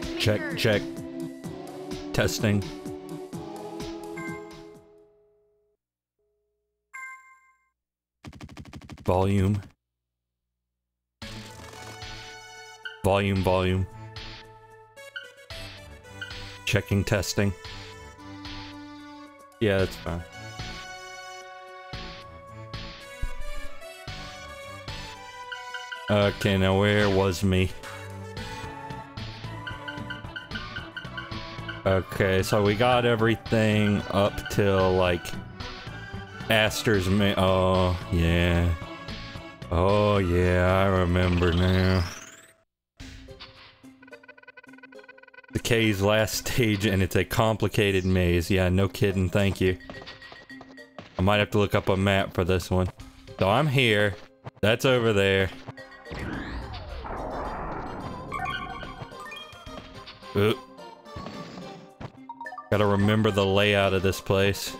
Mischief Makers. Check, check. Testing. Volume. Volume, volume. Checking, testing. Yeah, that's fine. Okay, now where was me? Okay, so we got everything up till, like, Aster's ma- oh, yeah. Oh, yeah, I remember now. Decay's last stage, and it's a complicated maze. Yeah, no kidding, thank you. I might have to look up a map for this one. So I'm here. That's over there. Oop. Gotta remember the layout of this place.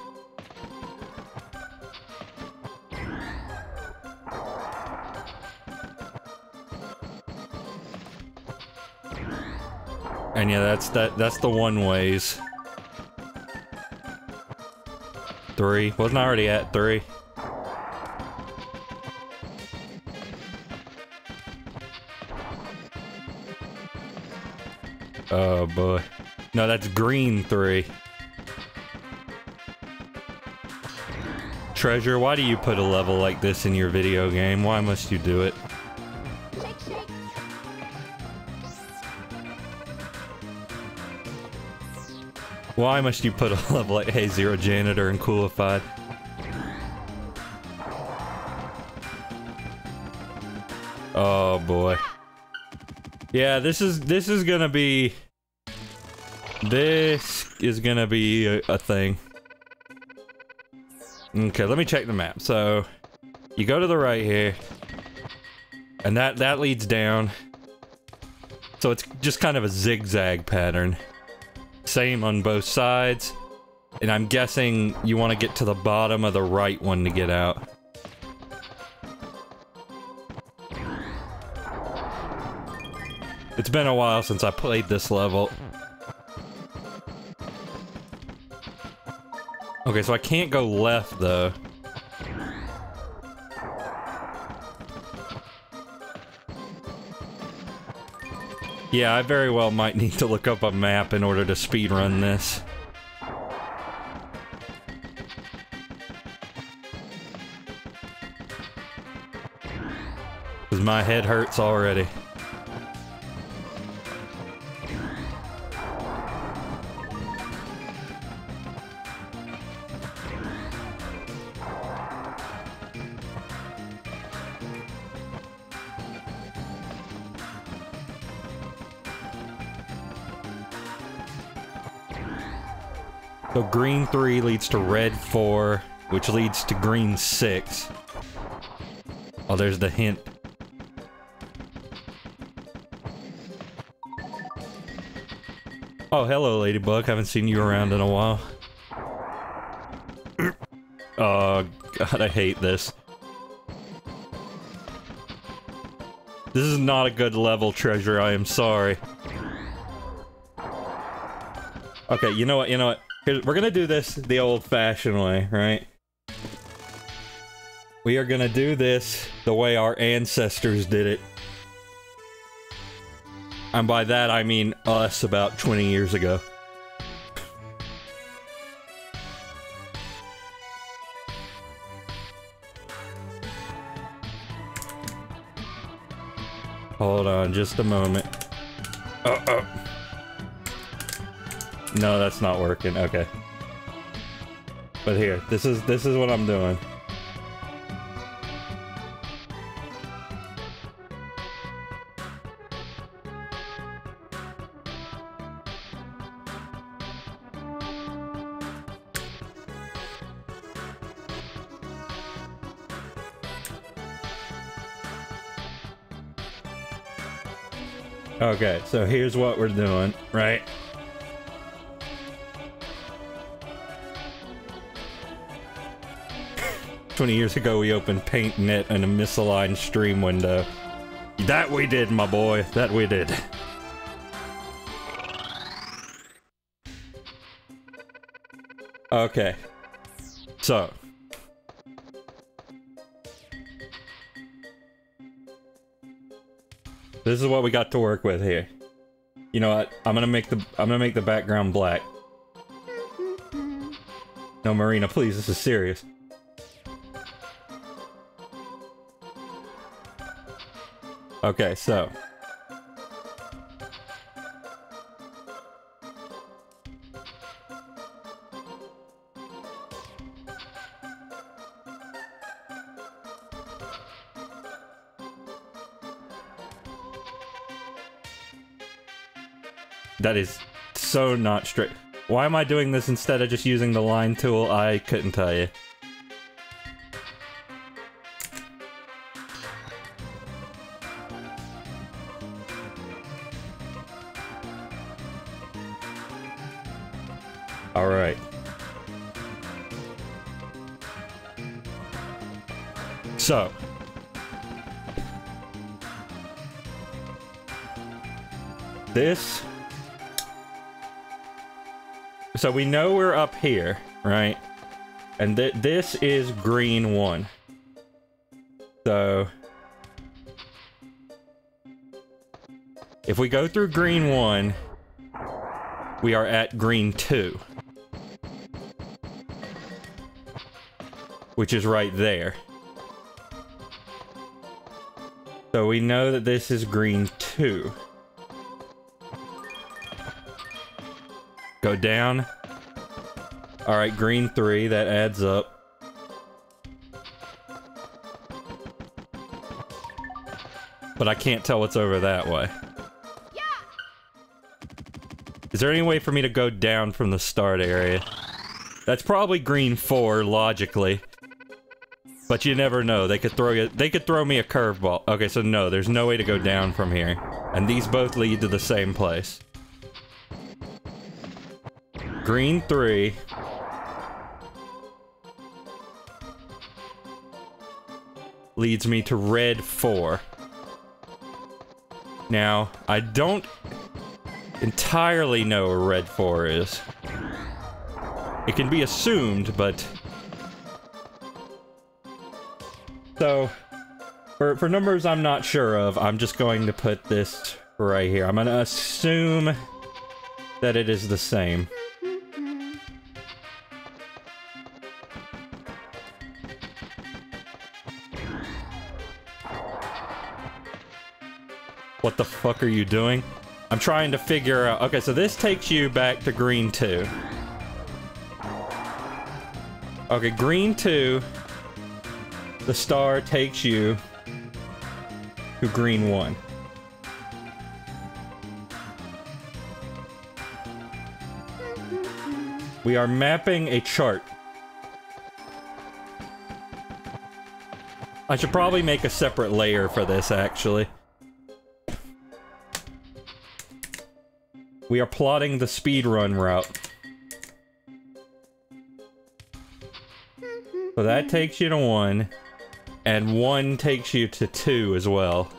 And yeah, that's the one ways. 3. Wasn't I already at 3? Oh boy. No, that's green 3. Treasure, why do you put a level like this in your video game? Why must you do it? Shake, shake. Why must you put a level like, hey, Zero Janitor and Coolified? Oh boy. Yeah, this is gonna be... This is gonna be a thing. Okay, let me check the map. So, you go to the right here. And that leads down. So it's just kind of a zigzag pattern. Same on both sides. And I'm guessing you want to get to the bottom of the right one to get out. It's been a while since I played this level. Okay, so I can't go left, though. Yeah, I very well might need to look up a map in order to speedrun this. Because my head hurts already. So green 3 leads to red 4, which leads to green 6. Oh, there's the hint. Oh, hello, Ladybug. Haven't seen you around in a while. Oh, God, I hate this. This is not a good level, Treasure. I am sorry. Okay, you know what, you know what? We're gonna do this the old-fashioned way, right? We are gonna do this the way our ancestors did it. And by that, I mean us about 20 years ago. Hold on just a moment. Uh-oh. No, that's not working. Okay. But here, this is what I'm doing. Okay, so here's what we're doing, right? Years ago we opened PaintNet and a misaligned stream window. That we did, my boy. That we did. Okay. So. This is what we got to work with here. You know what? I'm gonna make the background black. No, Marina, please, this is serious. Okay, so. That is so not straight. Why am I doing this instead of just using the line tool? I couldn't tell you. All right. So. This. So we know we're up here, right? And this is green one. So if we go through green one, we are at green two, which is right there. So we know that this is green two. Go down. All right, green three, that adds up. But I can't tell what's over that way. Yeah. Is there any way for me to go down from the start area? That's probably green four, logically. But you never know, they could throw me a curveball. Okay, so no, there's no way to go down from here. And these both lead to the same place. Green three. Leads me to red four. Now, I don't entirely know where red four is. It can be assumed, but... So, for numbers I'm not sure of, I'm just going to put this right here. I'm gonna assume that it is the same. What the fuck are you doing? I'm trying to figure out... Okay, so this takes you back to green 2. Okay, green 2... The star takes you... to green 1. We are mapping a chart. I should probably make a separate layer for this, actually. We are plotting the speedrun route. So that takes you to 1, and 1 takes you to 2 as well.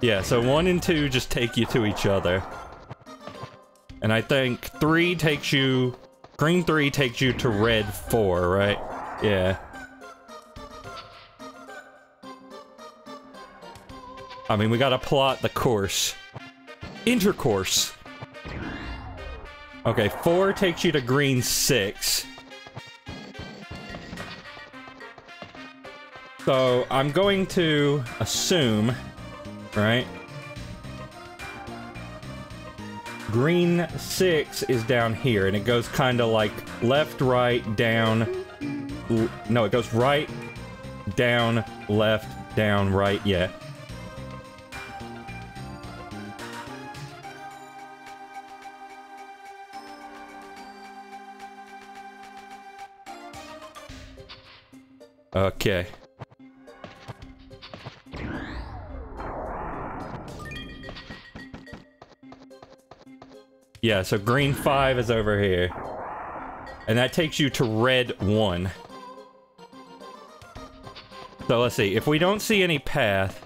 Yeah, so 1 and 2 just take you to each other. And I think green 3 takes you to red 4, right? Yeah. I mean, we gotta plot the course. Intercourse. Okay, 4 takes you to green 6. So, I'm going to assume, right? Green 6 is down here, and it goes kinda like left, right, down... No, it goes right, down, left, down, right, yeah. Okay. Yeah, so green 5 is over here. And that takes you to red 1. So let's see, if we don't see any path,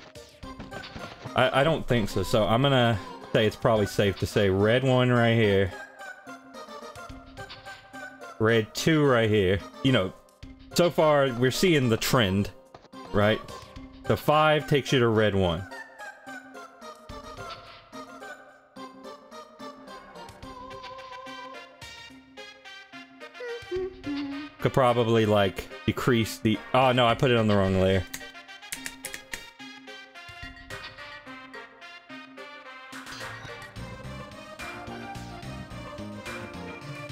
I don't think so, so I'm gonna say it's probably safe to say red one right here. Red two right here. You know, so far we're seeing the trend, right? The five takes you to red one. Could probably like decrease the— oh no, I put it on the wrong layer.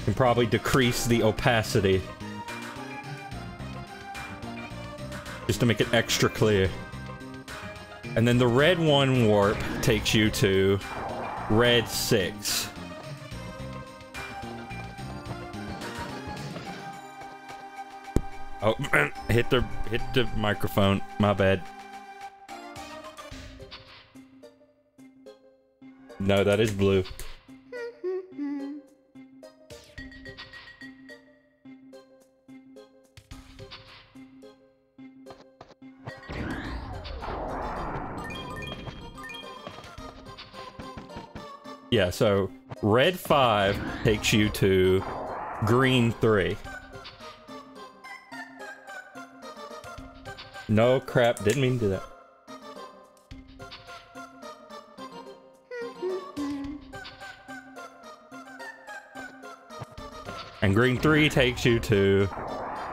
Can probably decrease the opacity just to make it extra clear. And then the red one warp takes you to red six. Oh, hit the microphone. My bad. No, that is blue. Yeah, so red five takes you to green three. No crap, didn't mean to do that. And green three takes you to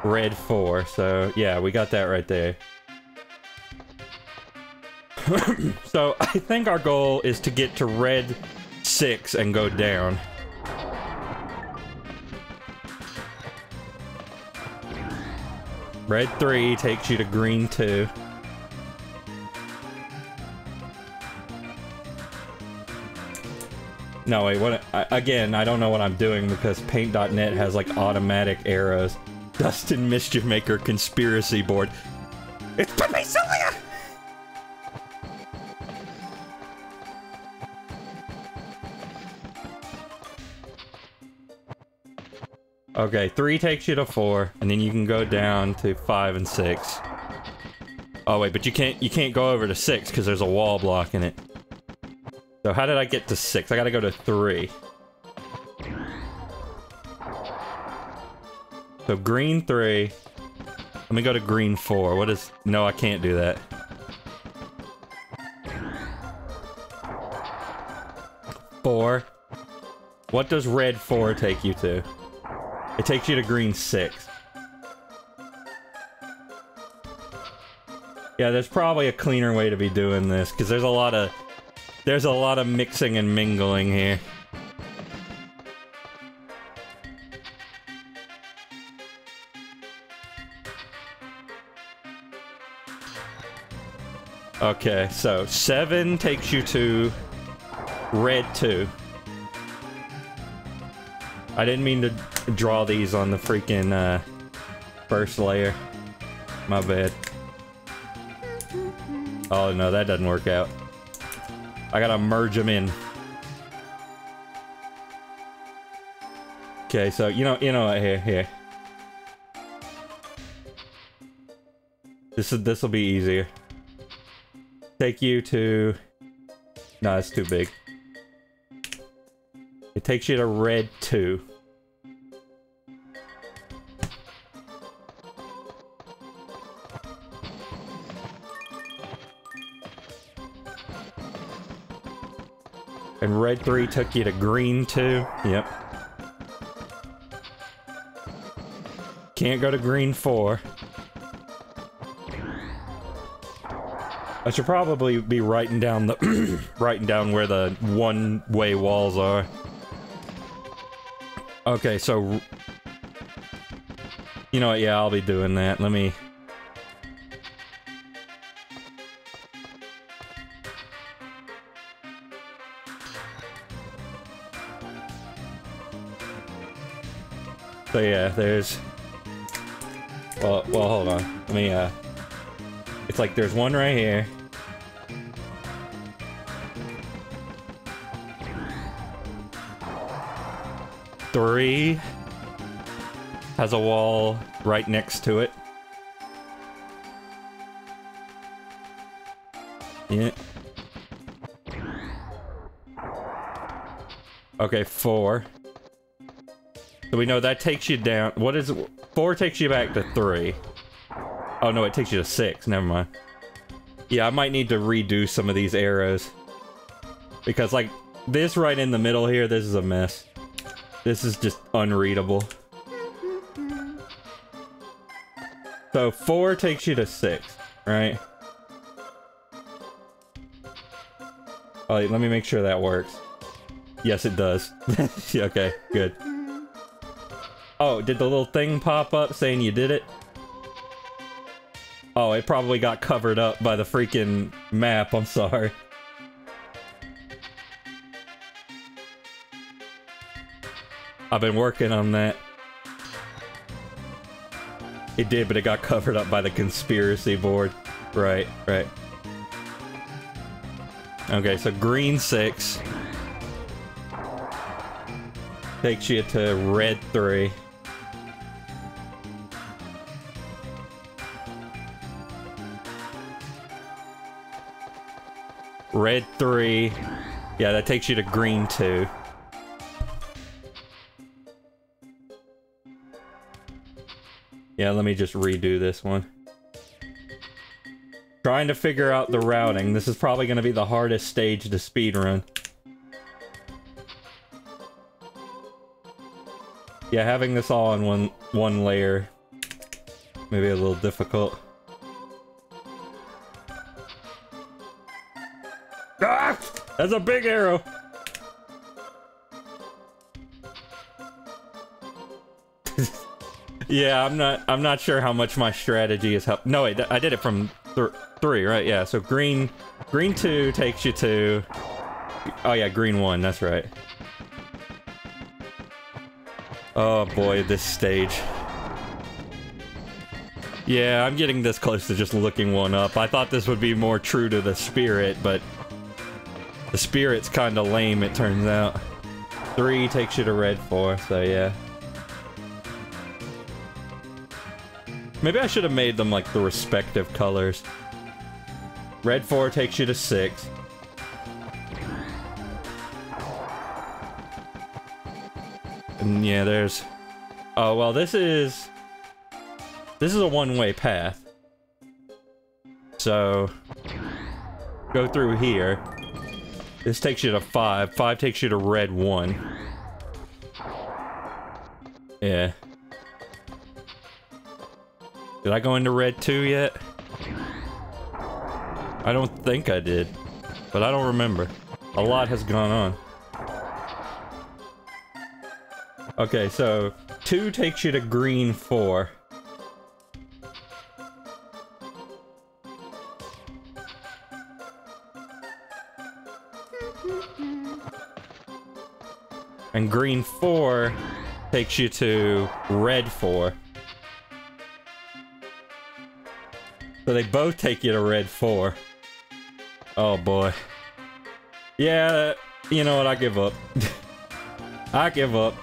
red four. So yeah, we got that right there. So I think our goal is to get to red six and go down. Red three takes you to green two. No wait, what? Again, I don't know what I'm doing because Paint.net has like automatic arrows. Dustin Mischief Maker conspiracy board. It's Pepe Sylvia! Okay, three takes you to four, and then you can go down to five and six. Oh wait, but you can't go over to six because there's a wall blocking it. So how did I get to six? I gotta go to three. So green three. Let me go to green four. What is— no, I can't do that. Four. What does red four take you to? It takes you to green six. Yeah, there's probably a cleaner way to be doing this, because there's a lot of mixing and mingling here. Okay, so seven takes you to red two. I didn't mean to draw these on the freaking first layer. My bad. Oh no, that doesn't work out. I gotta merge them in. Okay, so you know what, here. This'll be easier. Take you to— no, it's too big. It takes you to red two. And red three took you to green two. Yep. Can't go to green four. I should probably be writing down the writing down where the one-way walls are. Okay, so you know what? Yeah, I'll be doing that. Let me— so yeah, there's— well, hold on. Let me, it's like there's one right here. Three has a wall right next to it. Okay, 4. So we know that takes you down. What is it? 4 takes you back to 3. Oh no, it takes you to 6. Never mind. Yeah, I might need to redo some of these arrows. Because like this right in the middle here, this is a mess. This is just unreadable. So 4 takes you to 6, right? Oh, let me make sure that works. Yes, it does. Okay, good. Oh, did the little thing pop up saying you did it? Oh, it probably got covered up by the freaking map. I'm sorry. I've been working on that. It did, but it got covered up by the conspiracy board. Right, right. Okay, so green 6. Takes you to red 3. Red 3. Yeah, that takes you to green 2. Yeah, let me just redo this one. Trying to figure out the routing. This is probably going to be the hardest stage to speedrun. Yeah, having this all in one layer may be a little difficult. Ah! That's a big arrow! Yeah, I'm not sure how much my strategy is helping. No, wait, I did it from 3, right? Yeah, so green 2 takes you to... Oh yeah, green 1, that's right. Oh boy, this stage. Yeah, I'm getting this close to just looking one up. I thought this would be more true to the spirit, but... The spirit's kinda lame, it turns out. 3 takes you to red 4, so yeah. Maybe I should have made them like the respective colors. Red 4 takes you to 6. And yeah, there's... Oh, well, this is a one-way path. So... Go through here. This takes you to 5. 5 takes you to red 1. Yeah. Did I go into red 2 yet? I don't think I did, but I don't remember. A lot has gone on. Okay, so 2 takes you to green 4. And green 4 takes you to red 4. So they both take you to red 4. Oh boy. Yeah, you know what? I give up. I give up.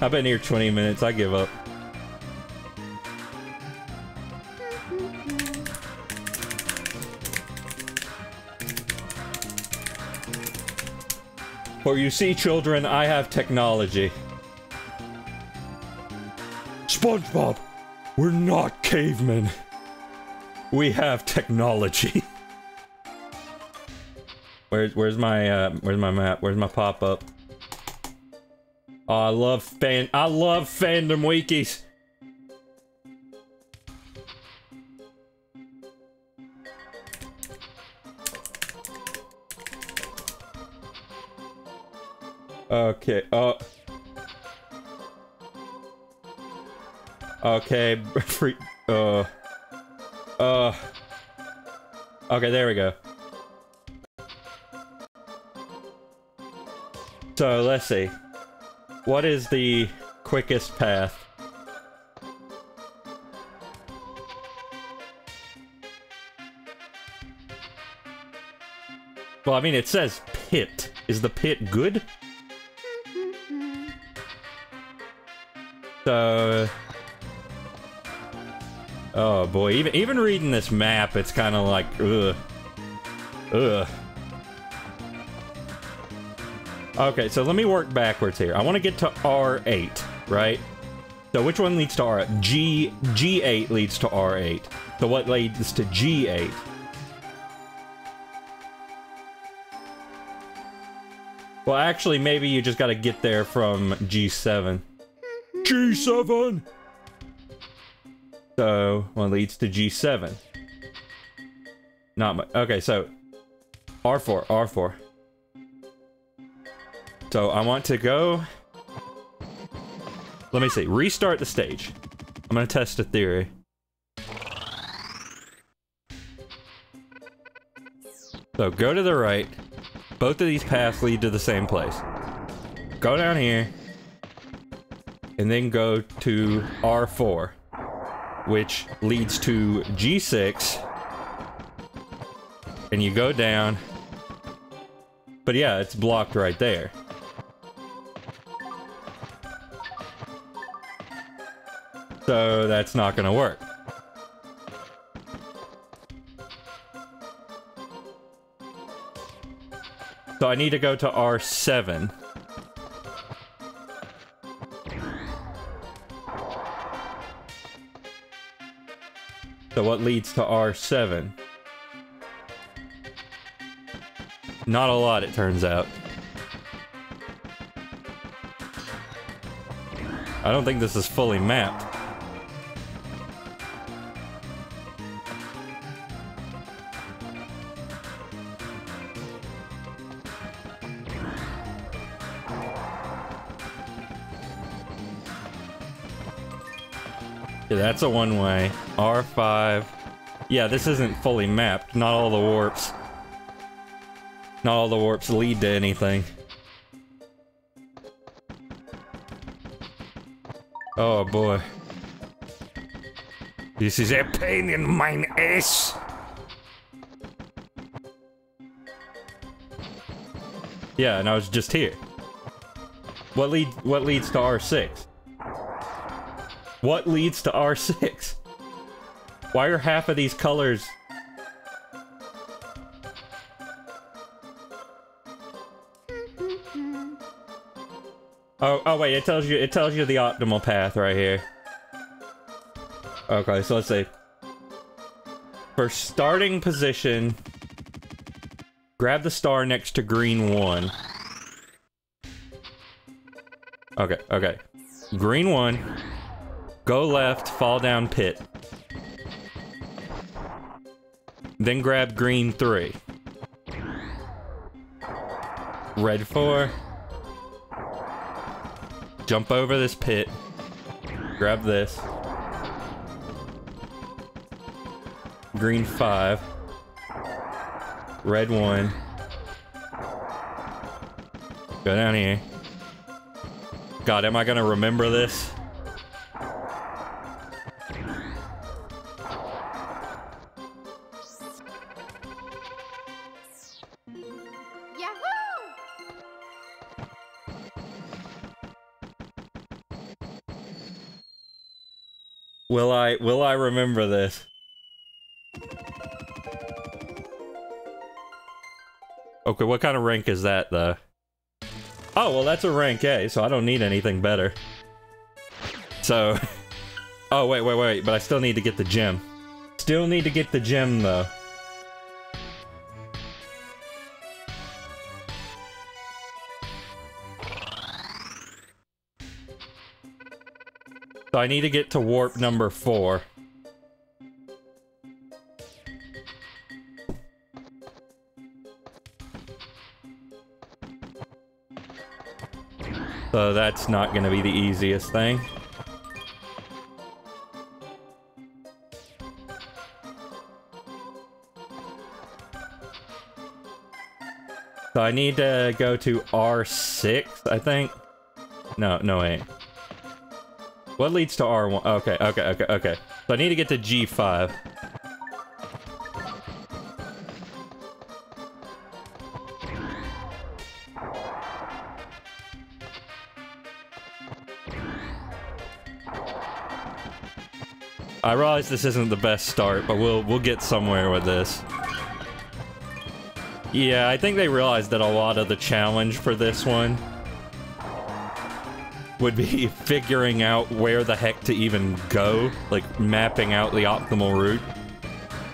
I've been here 20 minutes. I give up. For you see, children, I have technology. SpongeBob, we're not cavemen. We have technology. Where's my map? Where's my pop-up? Oh, I love fandom wikis. Okay. Oh. Okay. Free. Okay, there we go. So, let's see. What is the quickest path? Well, I mean, it says pit. Is the pit good? So... Oh boy, even reading this map, it's kind of like, ugh. Okay, so let me work backwards here. I want to get to R8, right? So which one leads to R8? G8 leads to R8. So what leads to G8? Well, actually, maybe you just gotta get there from G7. G7! So, one leads to G7. Not much. Okay, so... R4, R4. So, I want to go... Let me see. Restart the stage. I'm gonna test a theory. So, go to the right. Both of these paths lead to the same place. Go down here. And then go to R4. Which leads to G6. And you go down. But yeah, it's blocked right there. So that's not gonna work. So I need to go to R7. So what leads to R7? Not a lot, it turns out. I don't think this is fully mapped. That's a one-way. R5. Yeah, this isn't fully mapped. Not all the warps. Not all the warps lead to anything. Oh boy. This is a pain in my ass. Yeah, and I was just here. What leads to R6? What leads to R6? Why are half of these colors? Oh wait, it tells you the optimal path right here. Okay, so let's see. For starting position, grab the star next to green 1. Okay, okay. Green 1. Go left, fall down pit. Then grab green 3. Red 4. Jump over this pit. Grab this. Green 5. Red 1. Go down here. God, am I gonna remember this? Will I remember this? Okay, what kind of rank is that, though? Oh, well, that's a rank A, so I don't need anything better. So... Oh, wait, but I still need to get the gem. Still need to get the gem, though. So I need to get to warp number 4. So that's not gonna be the easiest thing. So I need to go to R6, I think. No, wait. What leads to R1? Okay. So I need to get to G5. I realize this isn't the best start, but we'll get somewhere with this. Yeah, I think they realized that a lot of the challenge for this one would be figuring out where the heck to even go, like mapping out the optimal route,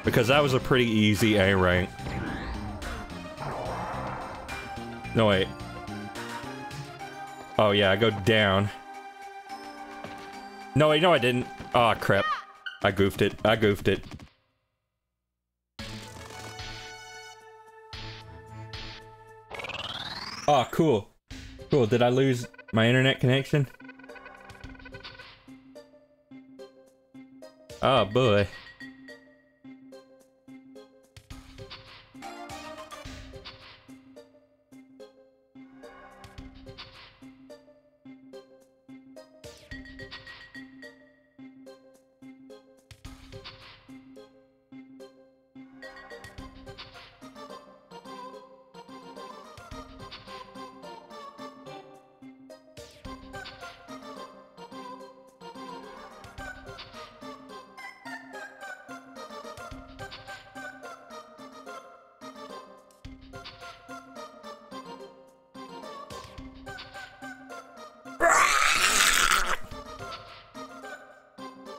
because that was a pretty easy A rank. No, wait. Oh yeah, I go down. No, wait, no I didn't. Aw, crap. I goofed it. I goofed it. Aw, cool. Cool, did I lose my internet connection? Oh boy.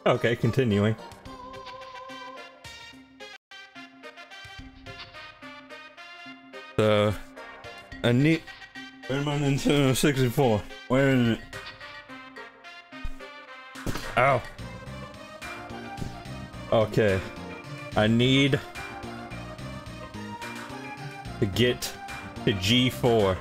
Okay, continuing. So, I need... Where's my Nintendo 64? Where is it? Ow. Okay. I need... to get to G4.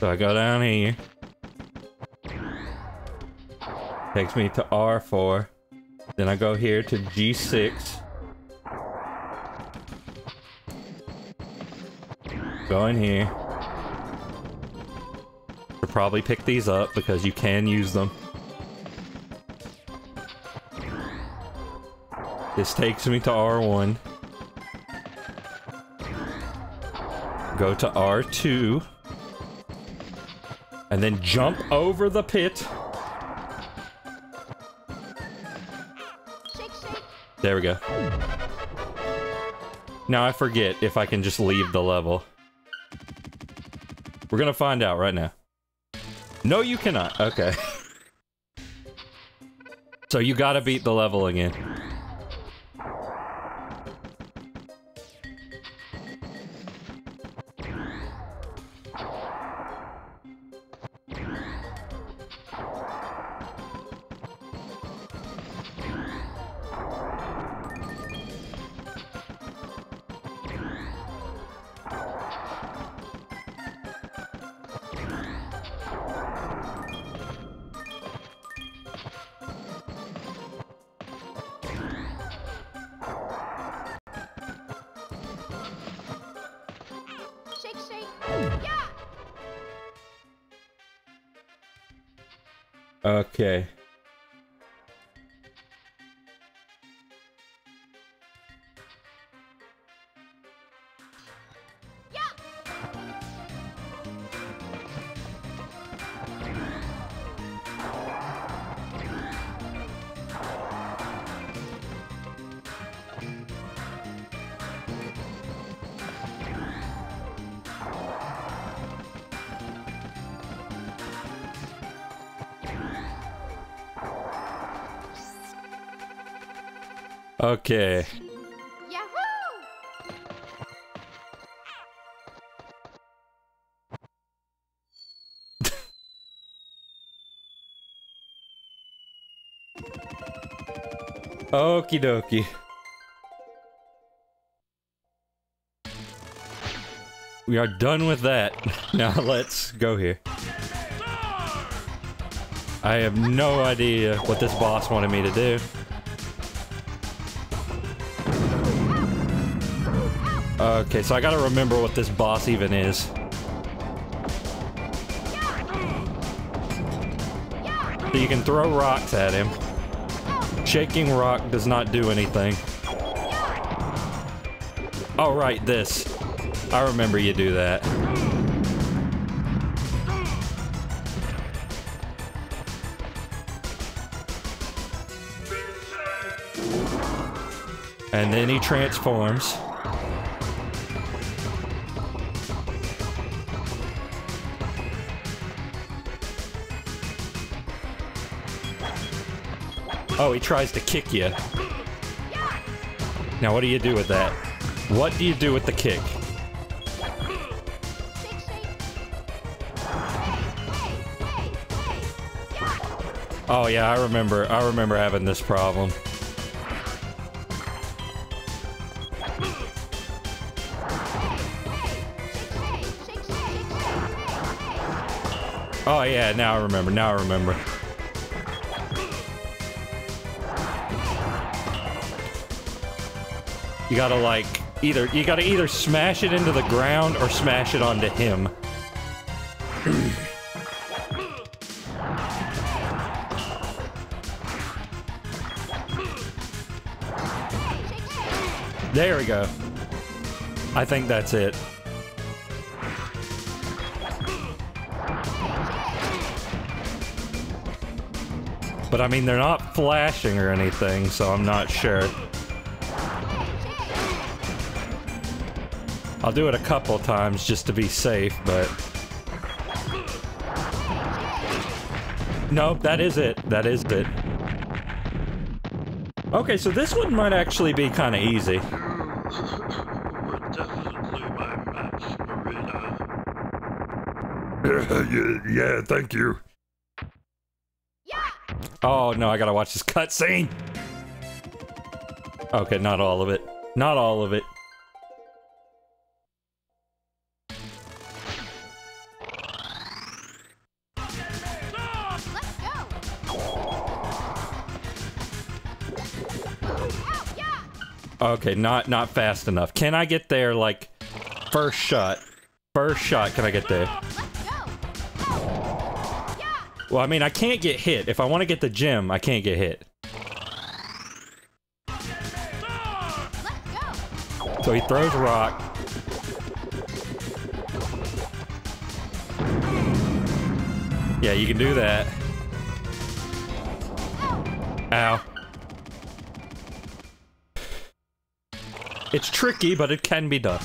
So I go down here, takes me to R4, then I go here to G6, go in here, I'll probably pick these up because you can use them. This takes me to R1, go to R2, and then jump over the pit. Shake, shake. There we go. Now I forget if I can just leave the level. We're gonna find out right now. No, you cannot. Okay. So you gotta beat the level again. Okay. Yeah. Okay. Yahoo! Okie dokie. We are done with that. Now let's go here. I have no idea what this boss wanted me to do. Okay, so I gotta remember what this boss even is. So you can throw rocks at him. Shaking rock does not do anything. Oh, right, this. I remember you do that. And then he transforms. Oh, he tries to kick you. Now, what do you do with that? What do you do with the kick? Oh, yeah, I remember having this problem. Oh, yeah, now I remember. You gotta, like, either smash it into the ground or smash it onto him. There we go. I think that's it. But, I mean, they're not flashing or anything, so I'm not sure. I'll do it a couple times just to be safe, but... Nope, that is it. That is it. Okay, so this one might actually be kind of easy. Yeah, thank you. Oh, no, I gotta watch this cutscene! Okay, not all of it. Not all of it. Okay, not fast enough. Can I get there, like, first shot? First shot, can I get there? Well, I mean, I can't get hit. If I want to get the gem, I can't get hit. So he throws a rock. Yeah, you can do that. Ow. It's tricky, but it can be done.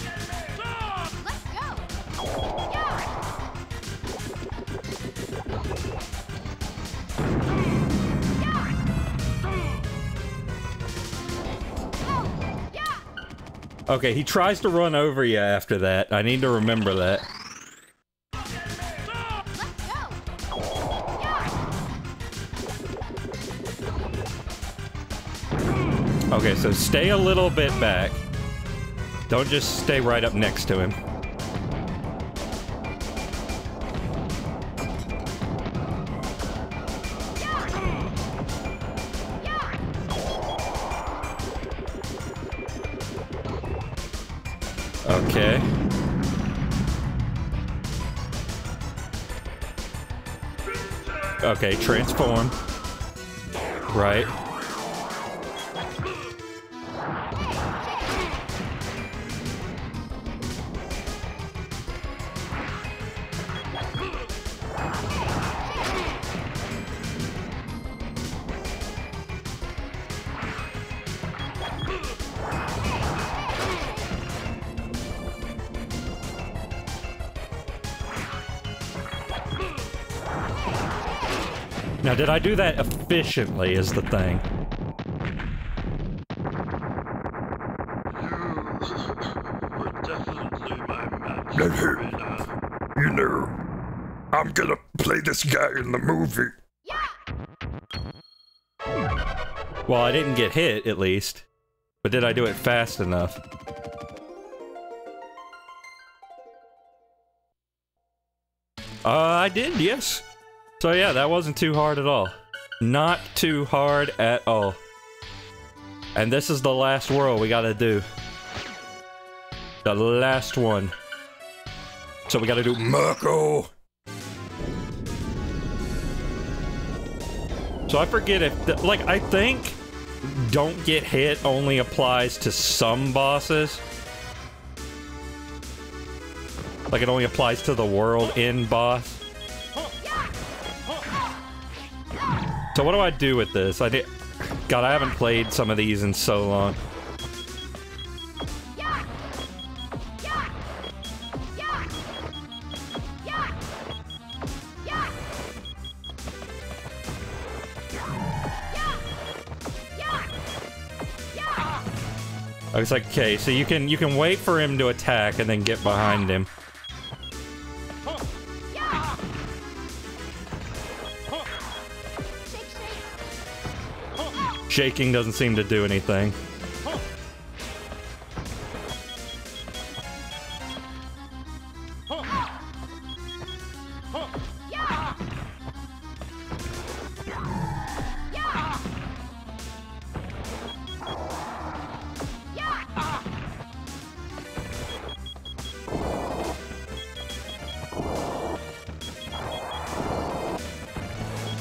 Okay, he tries to run over you after that. I need to remember that. Okay, so stay a little bit back. Don't just stay right up next to him. Okay. Okay, transform. Right. Now, did I do that efficiently is the thing. You know, I'm gonna play this guy in the movie. Well, I didn't get hit, at least. But did I do it fast enough? I did, yes. So yeah, that wasn't too hard at all. Not too hard at all. And this is the last world we gotta do. The last one. So we gotta do Mirko! So I forget if, like, I think Don't Get Hit only applies to some bosses. Like it only applies to the world end boss. So what do I do with this? God, I haven't played some of these in so long. It's like, okay, so you can wait for him to attack and then get behind him. Shaking doesn't seem to do anything.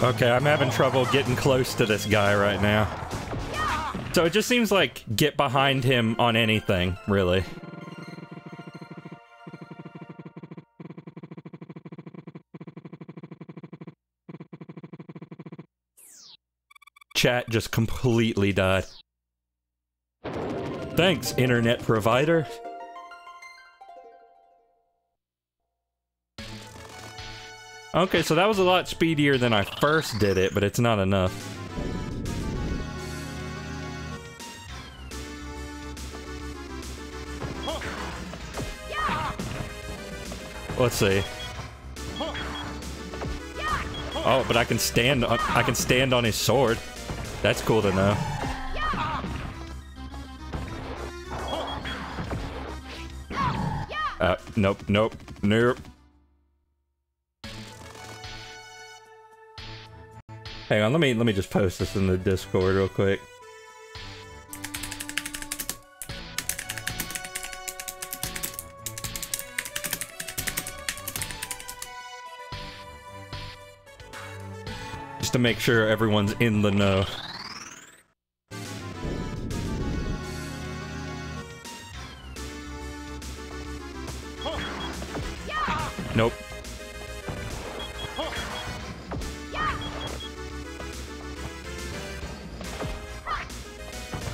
Okay, I'm having trouble getting close to this guy right now. So it just seems like get behind him on anything, really. Chat just completely died. Thanks, internet provider. Okay, so that was a lot speedier than I first did it, but it's not enough. Let's see. Oh, but I can stand on his sword. That's cool to know. Nope. Hang on, let me just post this in the Discord real quick. Just to make sure everyone's in the know. Nope.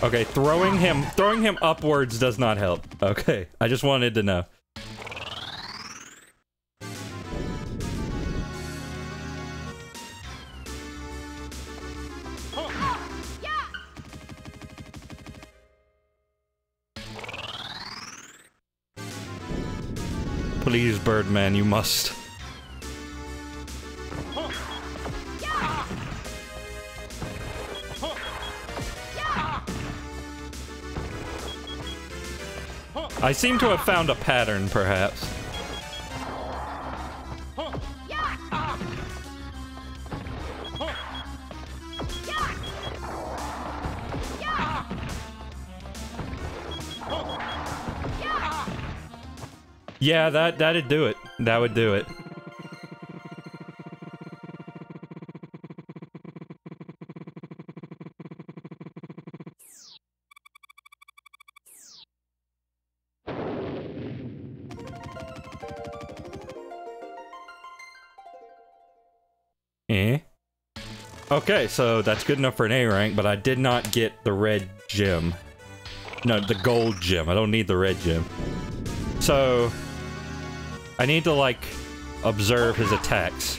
Okay, throwing him upwards does not help. Okay, I just wanted to know. Please, Birdman, you must. I seem to have found a pattern, perhaps. Yeah, that'd do it. That would do it. Okay, so that's good enough for an A rank, but I did not get the red gem. No, the gold gem. I don't need the red gem. So I need to, like, observe his attacks.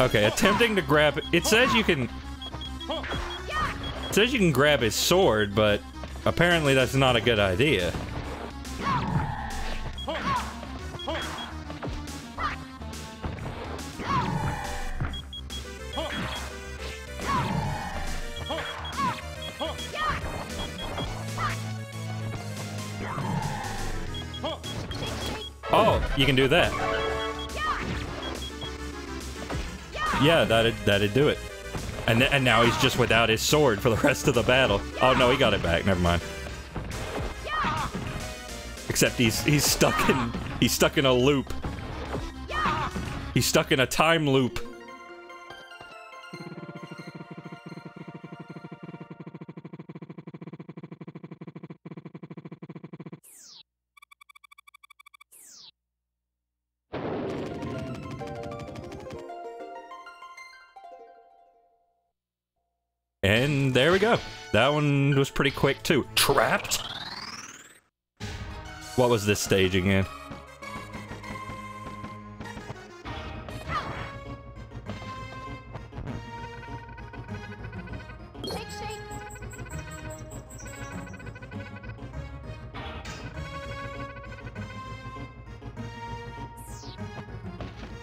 Okay, attempting to grab... It says you can grab his sword, but... apparently that's not a good idea. Oh, you can do that. Yeah, that'd do it. And now he's just without his sword for the rest of the battle. Oh no, he got it back. Never mind. Except he's stuck in a loop. He's stuck in a time loop. And there we go. That one was pretty quick too. Trapped? What was this stage again?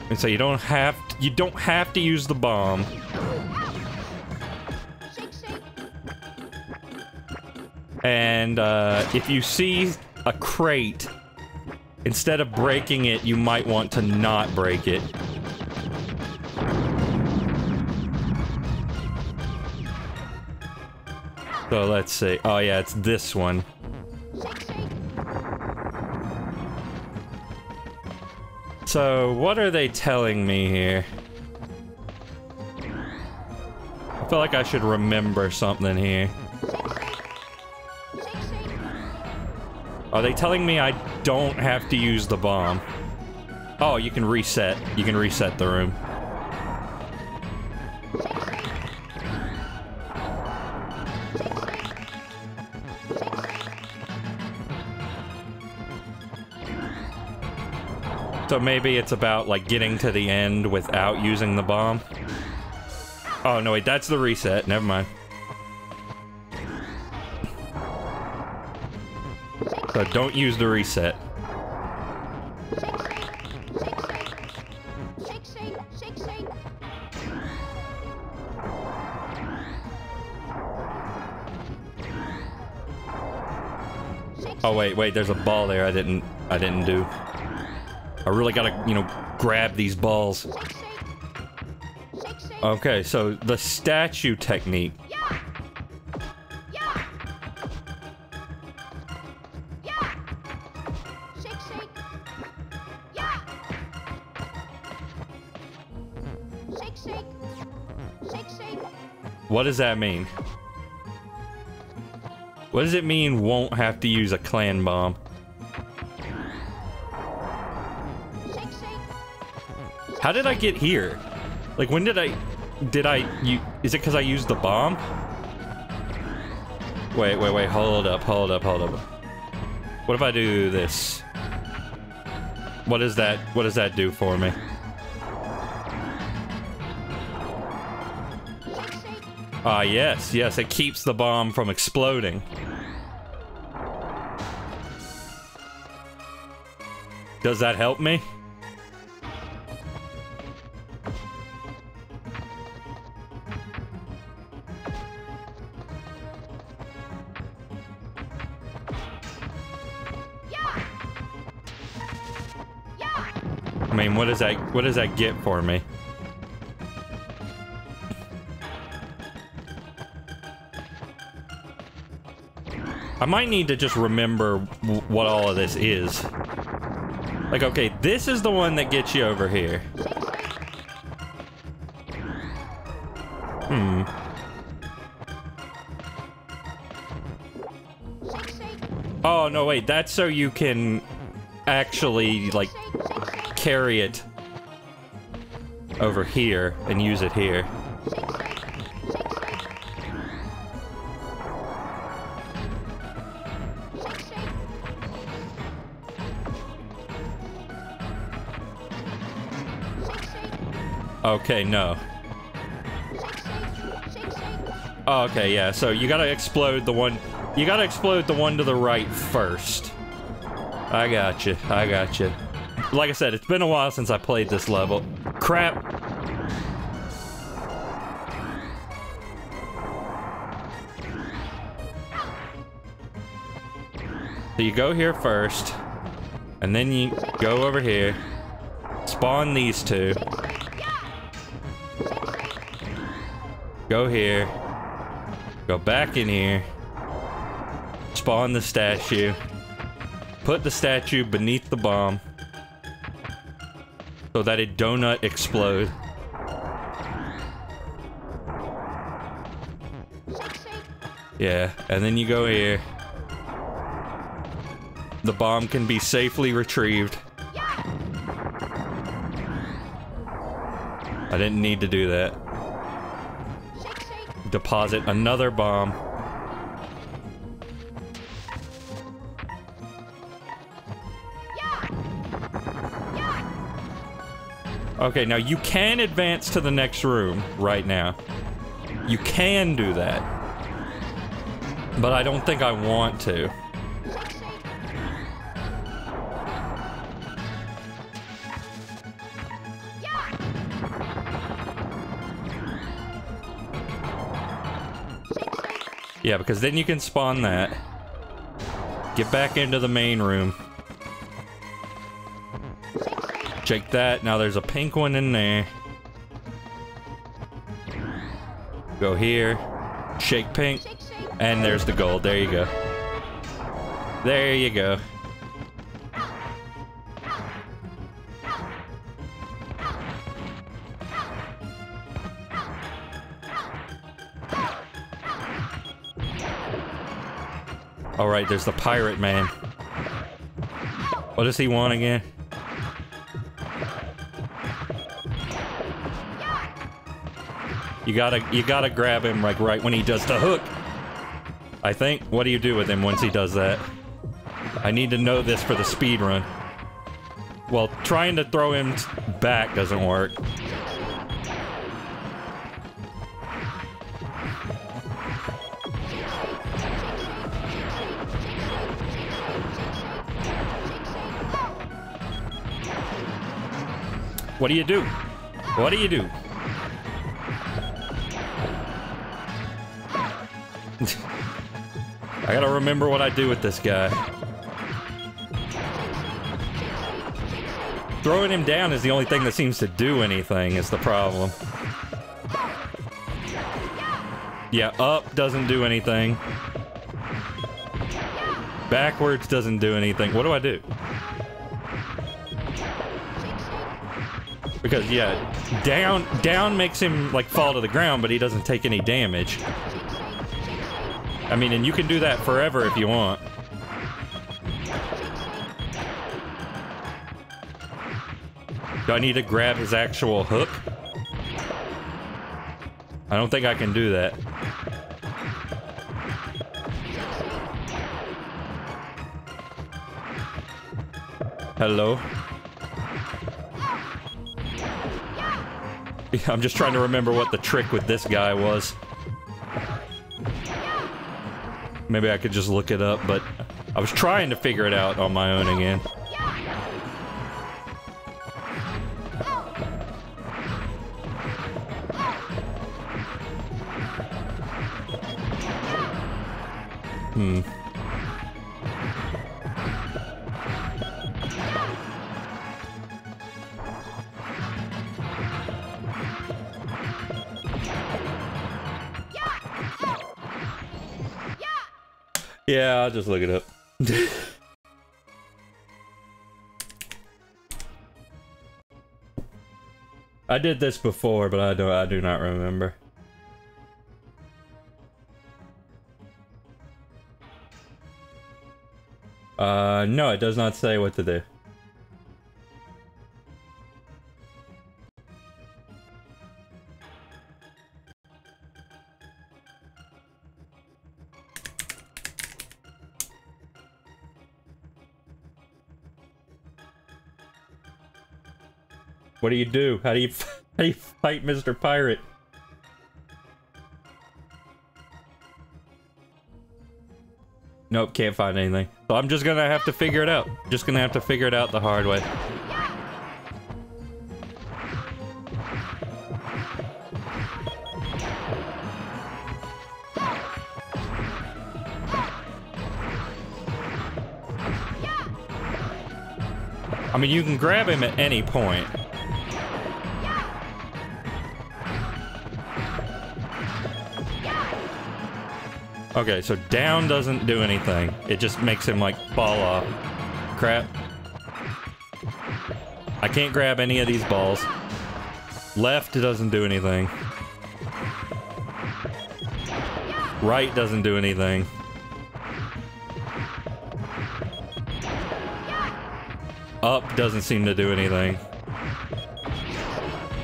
And so you don't have to use the bomb. And if you see a crate, instead of breaking it, you might want to not break it. So let's see. Oh yeah, it's this one. So what are they telling me here? I feel like I should remember something here. Are they telling me I don't have to use the bomb? Oh, you can reset. You can reset the room. So maybe it's about, like, getting to the end without using the bomb. Oh, no, wait, that's the reset. Never mind. So don't use the reset. Oh wait, there's a ball there I didn't do. I really gotta, you know, grab these balls. Okay, so the statue technique. What does that mean? What does it mean won't have to use a clan bomb? How did I get here? Like, when is it because I used the bomb? Wait, hold up. What if I do this? What does that do for me? Ah, yes, it keeps the bomb from exploding. Does that help me? I mean, what does that get for me? I might need to just remember what all of this is. Like, okay, this is the one that gets you over here. Oh, no, wait, that's so you can actually, like, carry it over here and use it here. Okay, no. Oh, okay, yeah, so you gotta explode the one... You gotta explode the one to the right first. I gotcha. Like I said, it's been a while since I played this level. Crap! So you go here first, and then you go over here, spawn these two. Go here, go back in here, spawn the statue, put the statue beneath the bomb so that a donut explodes. Yeah, and then you go here. The bomb can be safely retrieved. I didn't need to do that. deposit another bomb. Okay, now you can advance to the next room right now. You can do that. But I don't think I want to. Yeah, because then you can spawn that. Get back into the main room. Check that. Now there's a pink one in there. Go here. Shake pink. And there's the gold. There you go. There you go. Alright, there's the pirate man. What does he want again? You gotta grab him like right when he does the hook. I think. What do you do with him once he does that? I need to know this for the speed run. Well, trying to throw him back doesn't work. What do you do? What do you do? I gotta remember what I do with this guy. Throwing him down is the only thing that seems to do anything, is the problem. Yeah, up doesn't do anything. Backwards doesn't do anything. What do I do? Because, yeah, down makes him, like, fall to the ground, but he doesn't take any damage. I mean, and you can do that forever if you want. Do I need to grab his actual hook? I don't think I can do that. Hello? I'm just trying to remember what the trick with this guy was. Maybe I could just look it up, but I was trying to figure it out on my own again. Yeah, I'll just look it up. I did this before, but I do not remember. No, it does not say what to do. What do you do? How do you fight Mr. Pirate? Nope, can't find anything. So I'm just gonna have to figure it out. Just gonna have to figure it out the hard way. I mean, you can grab him at any point. Okay, so down doesn't do anything. It just makes him, like, fall off. Crap. I can't grab any of these balls. Left doesn't do anything. Right doesn't do anything. Up doesn't seem to do anything.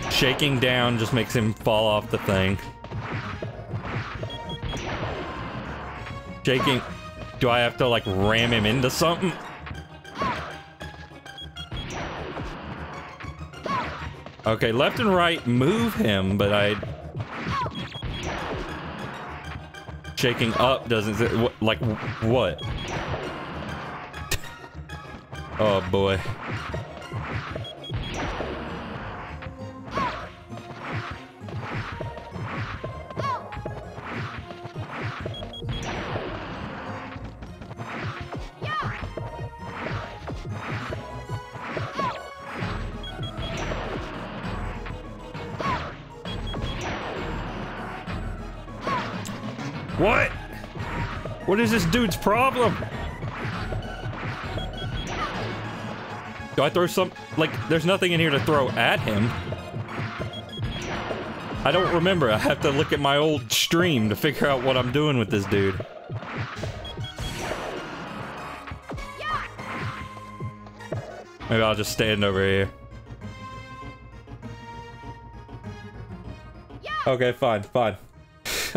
Shaking down just makes him fall off the thing. shaking. Do I have to, like, ram him into something? Okay, left and right move him, but I... Shaking up doesn't... Like, what? Oh, boy. What? What is this dude's problem? Do I throw some... Like, there's nothing in here to throw at him. I don't remember. I have to look at my old stream to figure out what I'm doing with this dude. Maybe I'll just stand over here. Okay, fine, fine.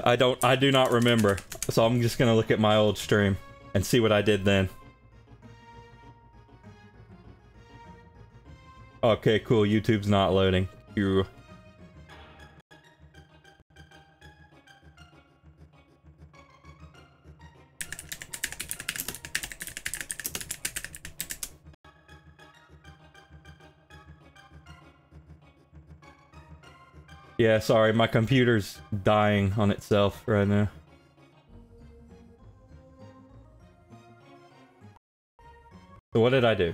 I do not remember, so I'm just gonna look at my old stream and see what I did then. Okay, cool. YouTube's not loading. You. Yeah, sorry, my computer's dying on itself right now. So what did I do?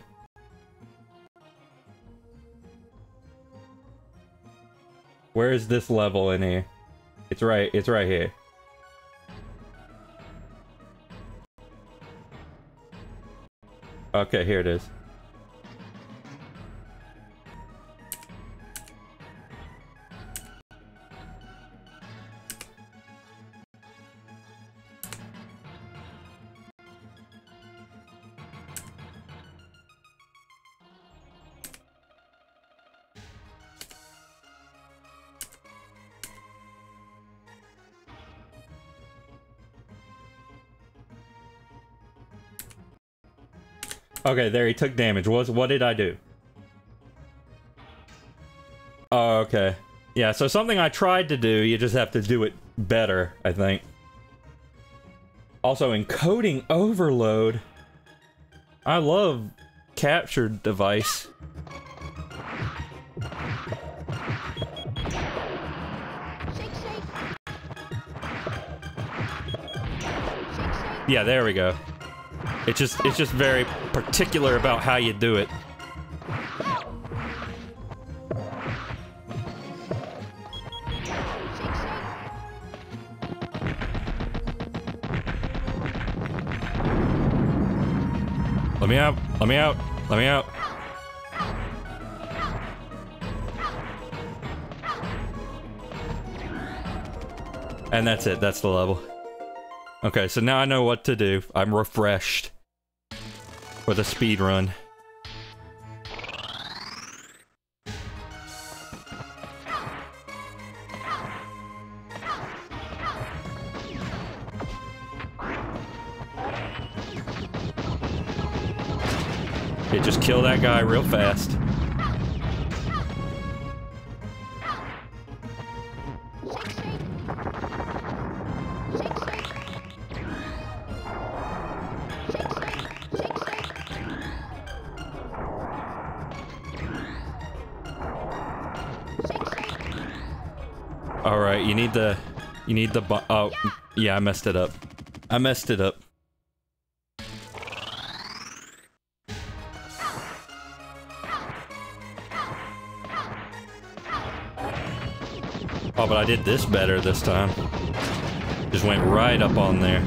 Where is this level in here? It's right here. Okay, here it is. Okay, there, he took damage. What did I do? Oh, okay. Yeah, so something I tried to do, you just have to do it better, I think. Also, encoding overload. I love captured device. Yeah, there we go. It's just very particular about how you do it. Let me out, let me out, let me out. And that's it, that's the level. Okay, so now I know what to do. I'm refreshed. With a speed run. Okay, just kill that guy real fast. You need the oh, yeah, I messed it up. I messed it up. Oh, but I did this better this time. Just went right up on there.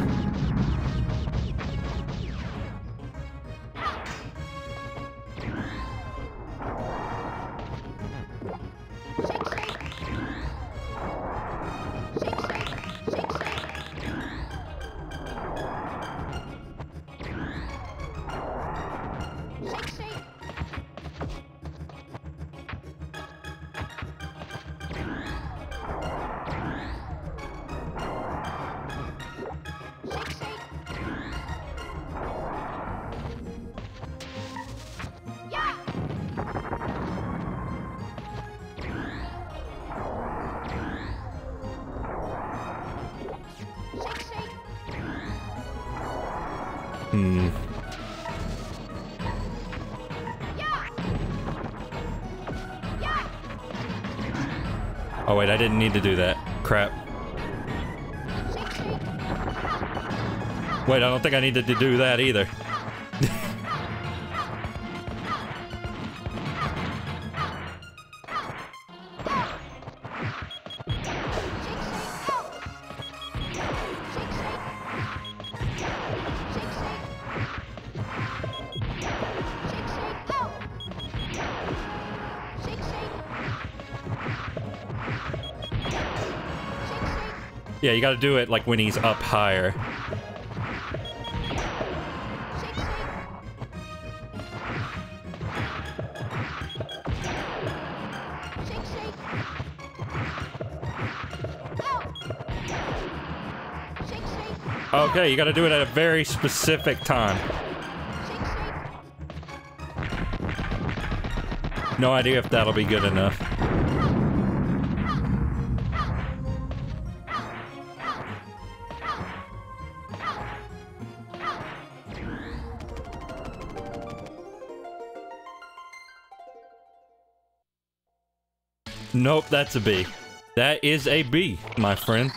Hmm. Oh wait, I didn't need to do that. Crap. Wait, I don't think I needed to do that either. Yeah, you gotta do it like when he's up higher. Okay, you gotta do it at a very specific time. No idea if that'll be good enough. Nope, that's a B. That is a B, my friend.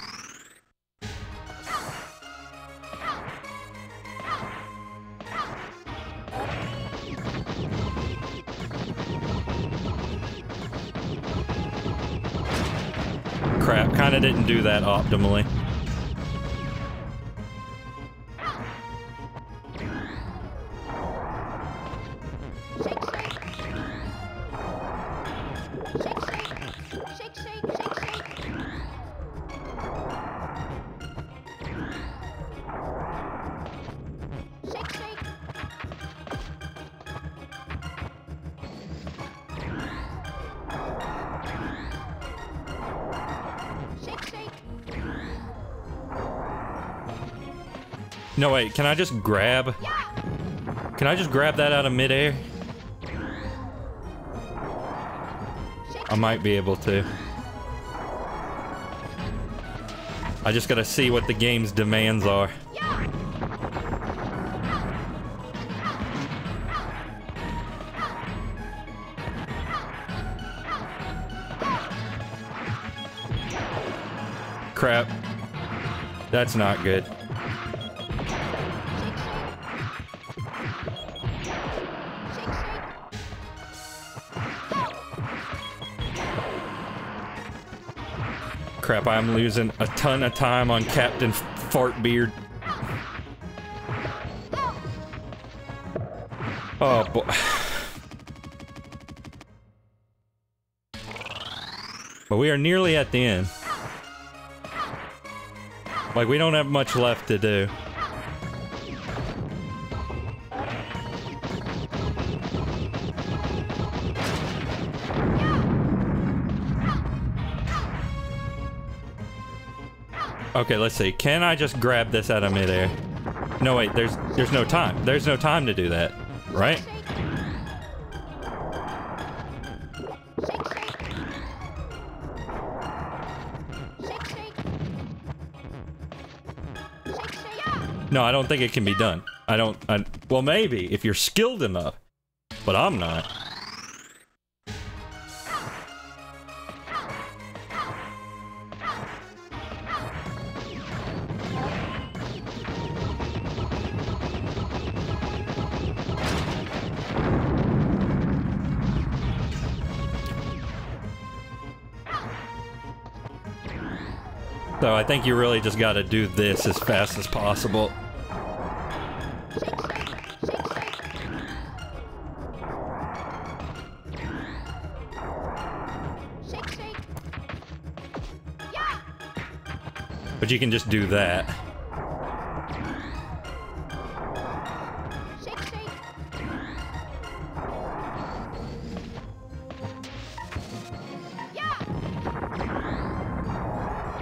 Crap, kinda didn't do that optimally. No, wait, can I just grab? Can I just grab that out of midair? I might be able to. I just gotta see what the game's demands are. Crap. That's not good. Crap, I'm losing a ton of time on Captain Fartbeard. Oh boy. But we are nearly at the end. Like, we don't have much left to do. Okay, let's see. Can I just grab this out of midair? No, wait, there's no time. There's no time to do that, right? No, I don't think it can be done. Well, maybe, if you're skilled enough. But I'm not. So I think you really just gotta do this as fast as possible. But you can just do that.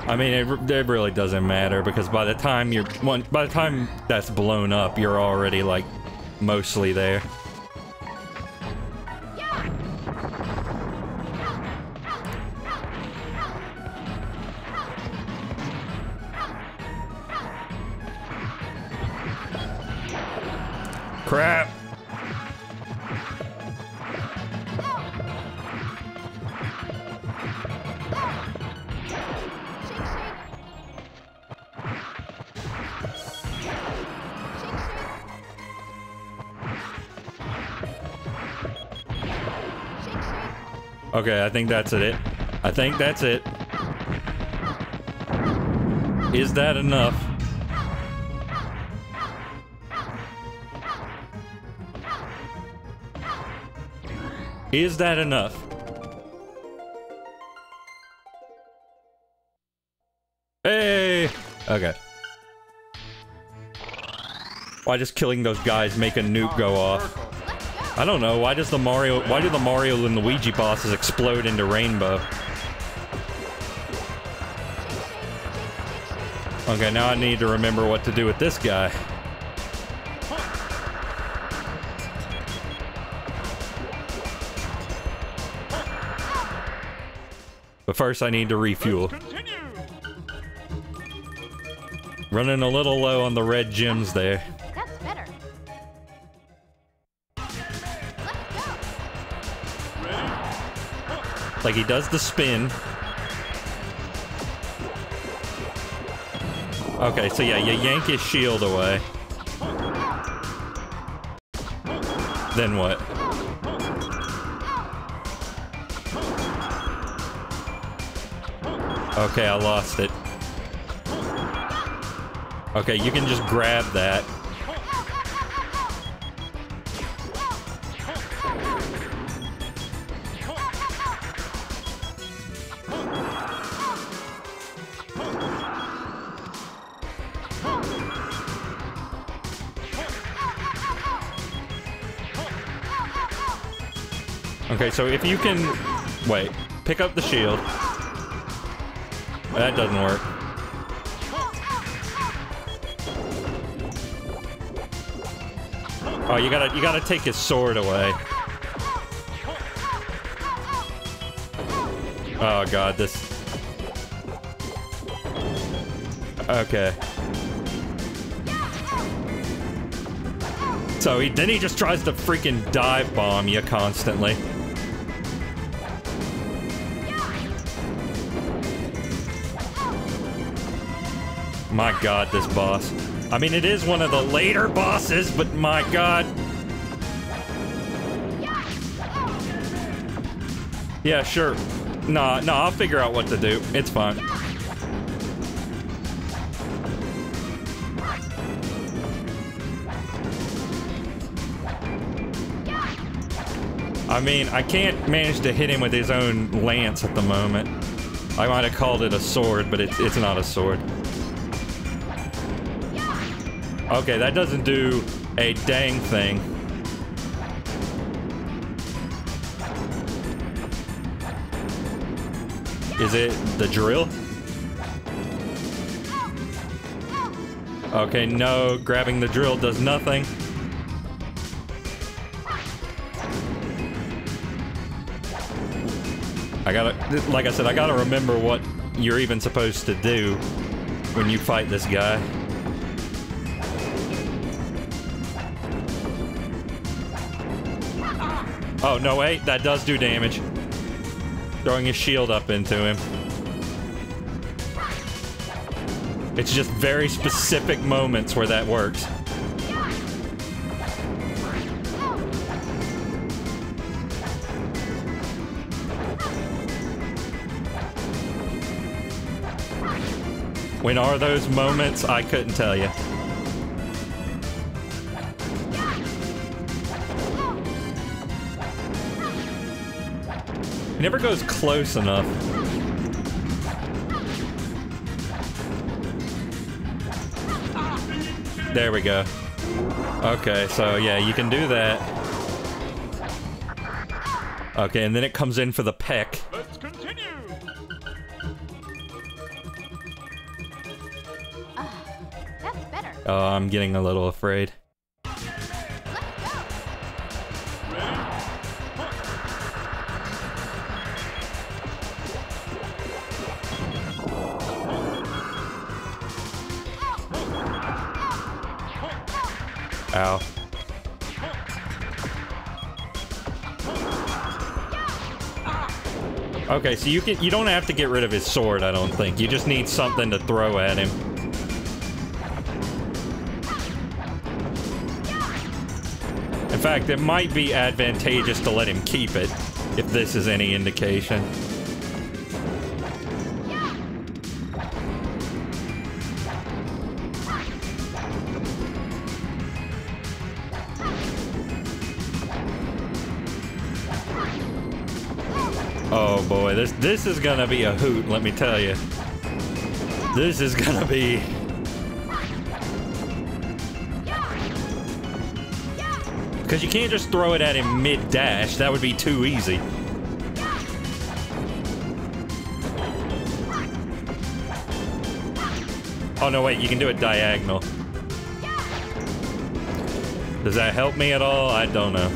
I mean, it really doesn't matter, because by the time that's blown up, you're already like mostly there. crap. Okay, I think that's it. I think that's it. Is that enough? Is that enough? Hey! Okay. Why does killing those guys make a nuke go off? I don't know, why do the Mario and Luigi bosses explode into rainbow? Okay, now I need to remember what to do with this guy. But first I need to refuel. Running a little low on the red gems there. Like, he does the spin. Okay, so yeah, you yank his shield away. Then what? Okay, I lost it. Okay, you can just grab that. Okay, so if you can... Wait. Pick up the shield. That doesn't work. Oh, you gotta take his sword away. Oh god, this... Okay. So then he just tries to freaking dive bomb you constantly. My god, this boss. I mean, it is one of the later bosses, but my god. Yeah, sure. Nah, I'll figure out what to do. It's fine. I mean, I can't manage to hit him with his own lance at the moment. I might have called it a sword, but it's not a sword. Okay, that doesn't do a dang thing. Is it the drill? Okay, no, grabbing the drill does nothing. Like I said, I gotta remember what you're even supposed to do when you fight this guy. Oh, no, wait, that does do damage. Throwing his shield up into him. It's just very specific moments where that works. When are those moments? I couldn't tell you. Never goes close enough. There we go. Okay, so yeah, you can do that. Okay, and then it comes in for the peck. Let's continue. That's better. Oh, I'm getting a little afraid. Okay, so you don't have to get rid of his sword, I don't think. You just need something to throw at him. In fact, it might be advantageous to let him keep it, if this is any indication. Oh boy, this is gonna be a hoot, let me tell you. This is gonna be... Because you can't just throw it at him mid-dash, that would be too easy. Oh no, wait, you can do it diagonal. Does that help me at all? I don't know.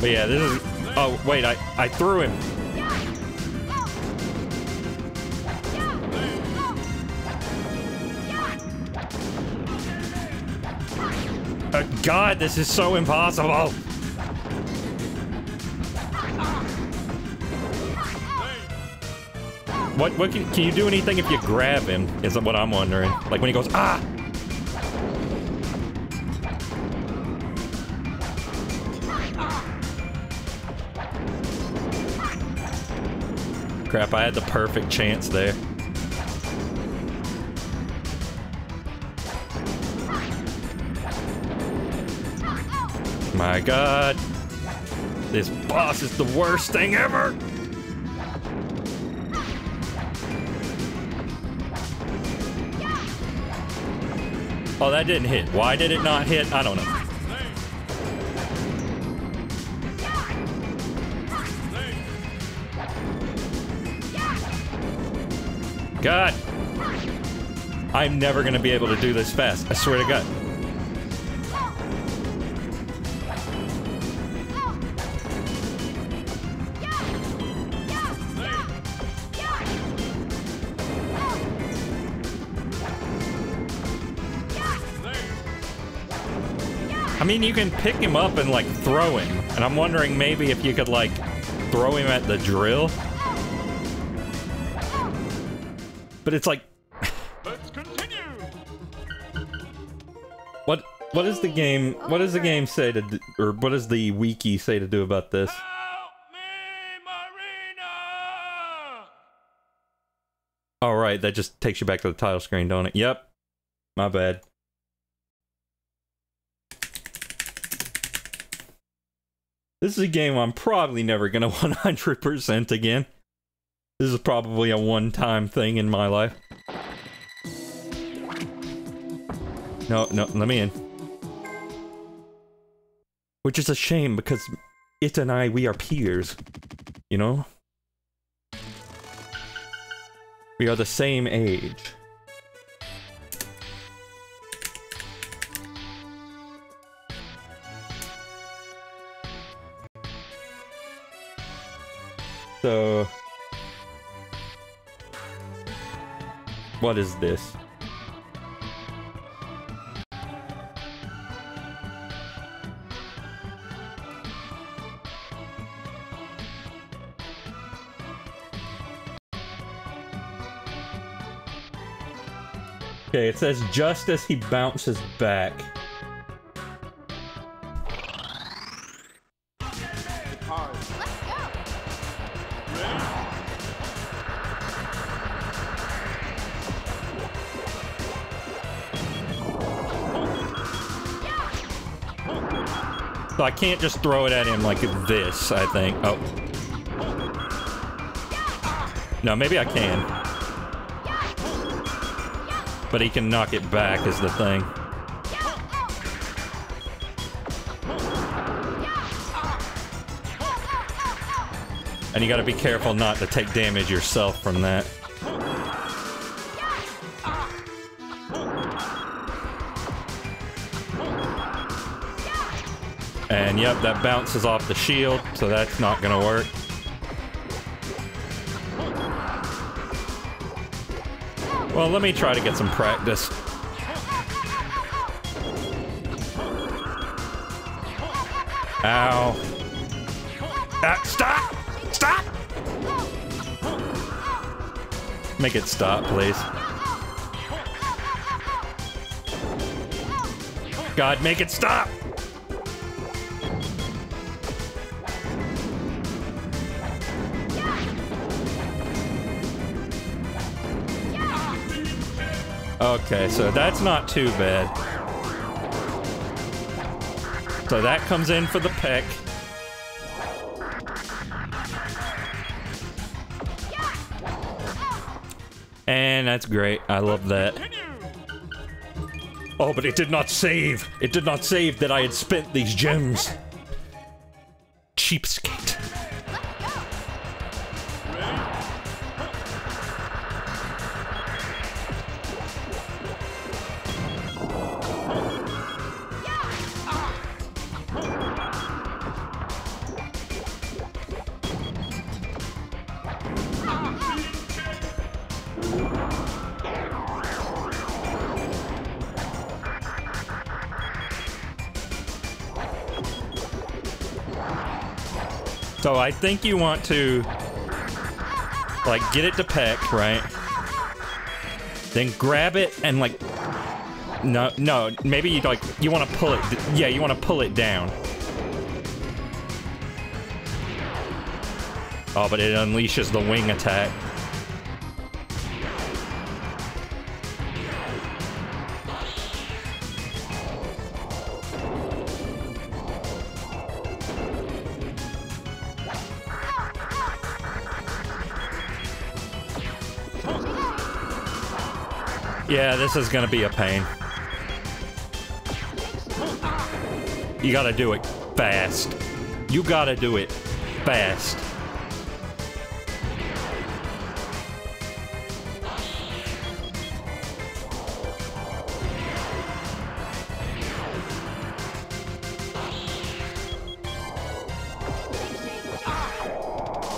But yeah, this is... Oh, wait, I threw him. Oh, God, this is so impossible. What can you do anything if you grab him, is what I'm wondering. Like when he goes, ah! Crap, I had the perfect chance there. My God. This boss is the worst thing ever. Oh, that didn't hit. Why did it not hit? I don't know. God, I'm never gonna be able to do this fast. I swear to God. I mean, you can pick him up and like throw him, and I'm wondering maybe if you could like throw him at the drill. But it's like... Let's continue. What is the game... What does the game say to... Or what does the wiki say to do about this? Help me, Marina! Alright, that just takes you back to the title screen, don't it? Yep. My bad. This is a game I'm probably never gonna 100% again. This is probably a one-time thing in my life. No, let me in. Which is a shame because it and I, we are peers, you know? We are the same age. So... What is this? Okay, it says just as he bounces back. So I can't just throw it at him like this, I think. Oh. No, maybe I can. But he can knock it back is the thing. And you gotta be careful not to take damage yourself from that. And yep, that bounces off the shield, so that's not gonna work. Well, let me try to get some practice. Ow. Stop! Stop! Make it stop, please. God, make it stop! Okay, so that's not too bad. So that comes in for the peck. And that's great. I love that. Oh, but it did not save. It did not save that I had spent these gems. Cheapskate. So I think you want to, like, get it to peck, right? Then grab it and, like, no, maybe you, like, you want to pull it, yeah, you want to pull it down. Oh, but it unleashes the wing attack. Yeah, this is gonna be a pain. You gotta do it fast. You gotta do it fast.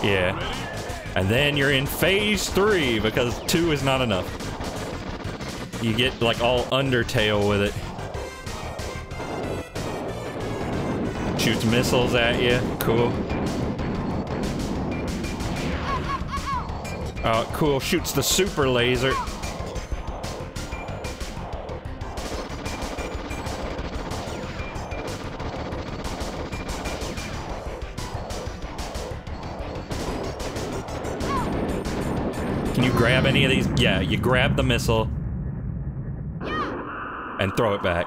Yeah. And then you're in phase 3 because 2 is not enough. You get, like, all Undertale with it. Shoots missiles at you. Cool. Oh, cool. Shoots the super laser. Can you grab any of these? Yeah, you grab the missile. And throw it back.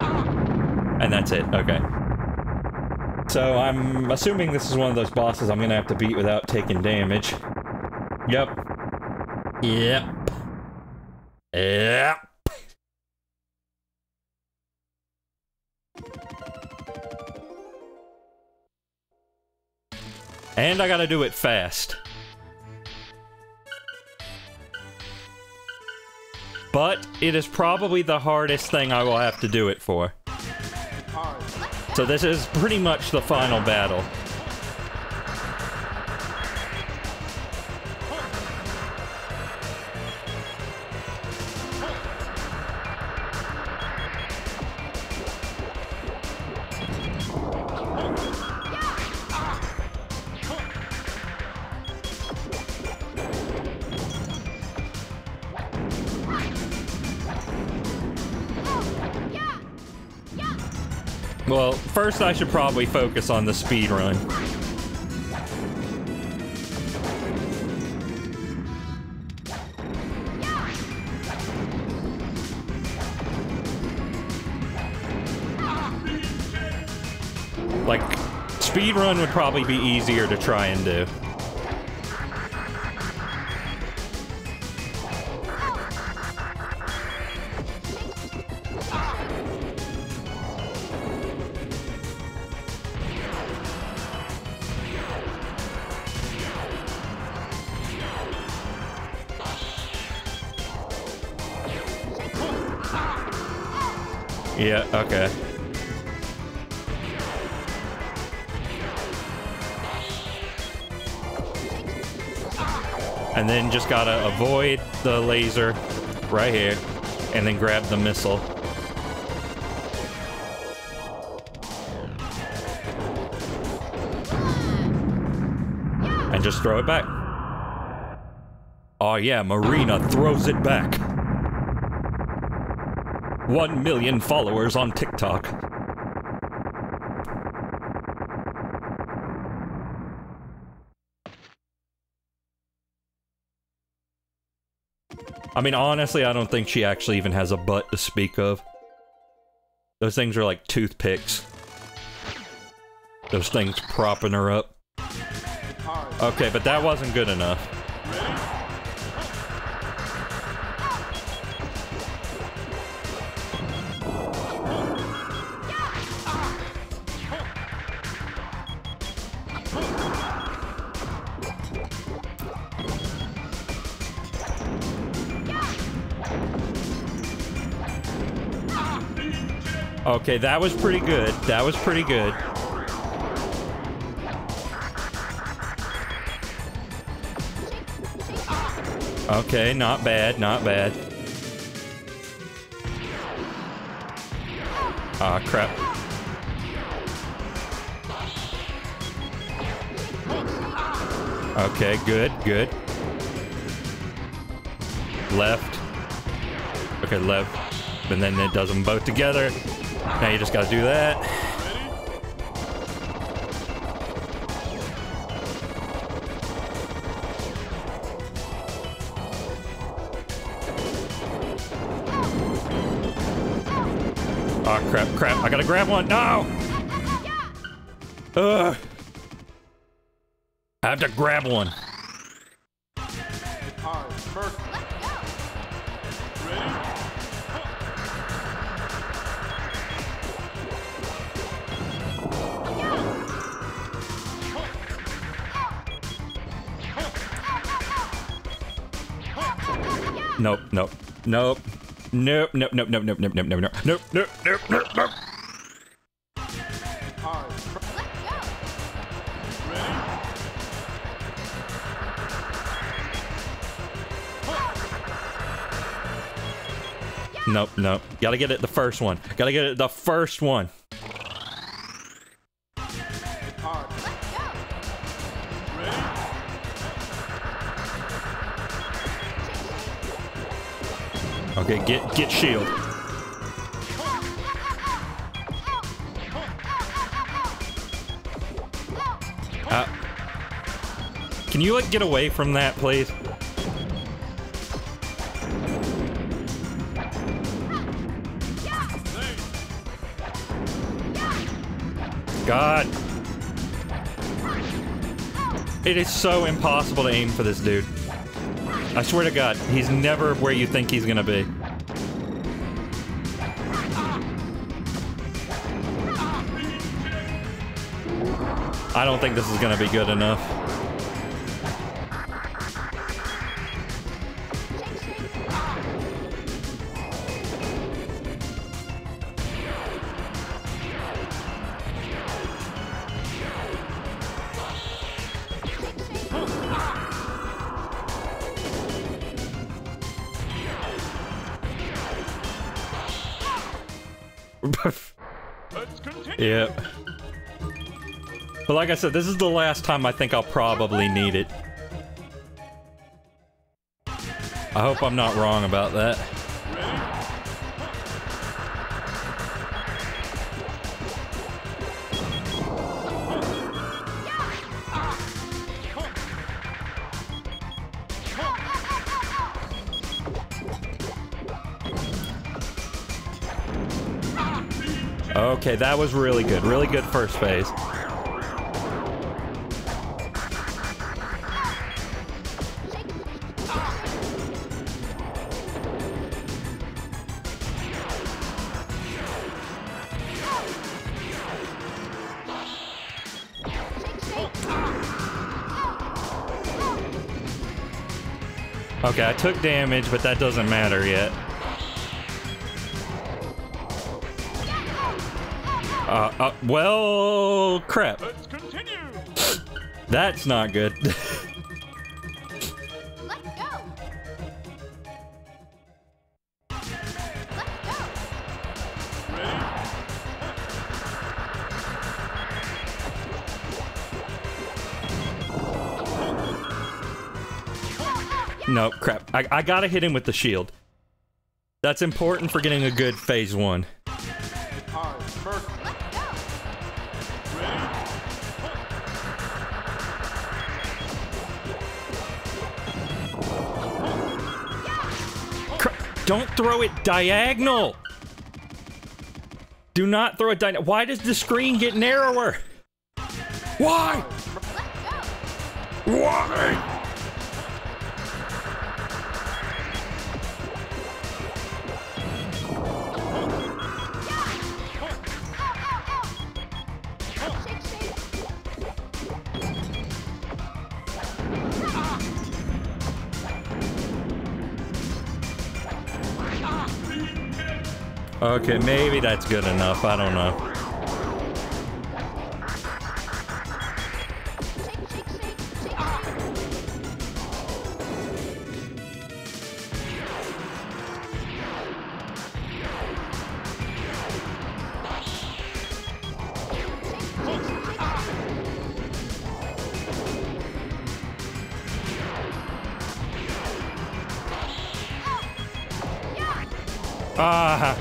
And that's it, okay. So I'm assuming this is one of those bosses I'm gonna have to beat without taking damage. Yep. Yep. Yep. And I gotta do it fast. But it is probably the hardest thing I will have to do it for. So this is pretty much the final battle. Well, first I should probably focus on the speed run. Like, speed run would probably be easier to try and do. Yeah, okay. And then just gotta avoid the laser right here, and then grab the missile. and just throw it back. Oh yeah, Marina throws it back. 1 million followers on TikTok. I mean, honestly, I don't think she actually even has a butt to speak of. Those things are like toothpicks. Those things propping her up. Okay, but that wasn't good enough. Okay, that was pretty good. That was pretty good. Okay, not bad, not bad. Ah, crap. Okay, good, good. Left. Okay, left. And then it does them both together. Now you just gotta do that. Ah, crap, crap. I gotta grab one. No! Ugh. I have to grab one. Nope, nope, nope, nope, nope, nope, nope, nope, nope, nope, nope, nope, nope, nope, nope, nope. Nope, nope. Gotta get it the first one. Gotta get it the first one. Okay, get shield. Can you, like, get away from that, please? God. It is so impossible to aim for this dude. I swear to God, he's never where you think he's gonna be. I don't think this is gonna be good enough. Yep. But like I said, this is the last time I think I'll probably need it. I hope I'm not wrong about that. Okay, that was really good. Really good first phase. Okay, I took damage, but that doesn't matter yet. Well, crap. Let's continue. That's not good. Let's go. Let's go. No, crap. I gotta hit him with the shield. That's important for getting a good phase one. Don't throw it diagonal! Do not throw it diagonal. Why does the screen get narrower? Why? Why? Okay, maybe that's good enough. I don't know. Ah.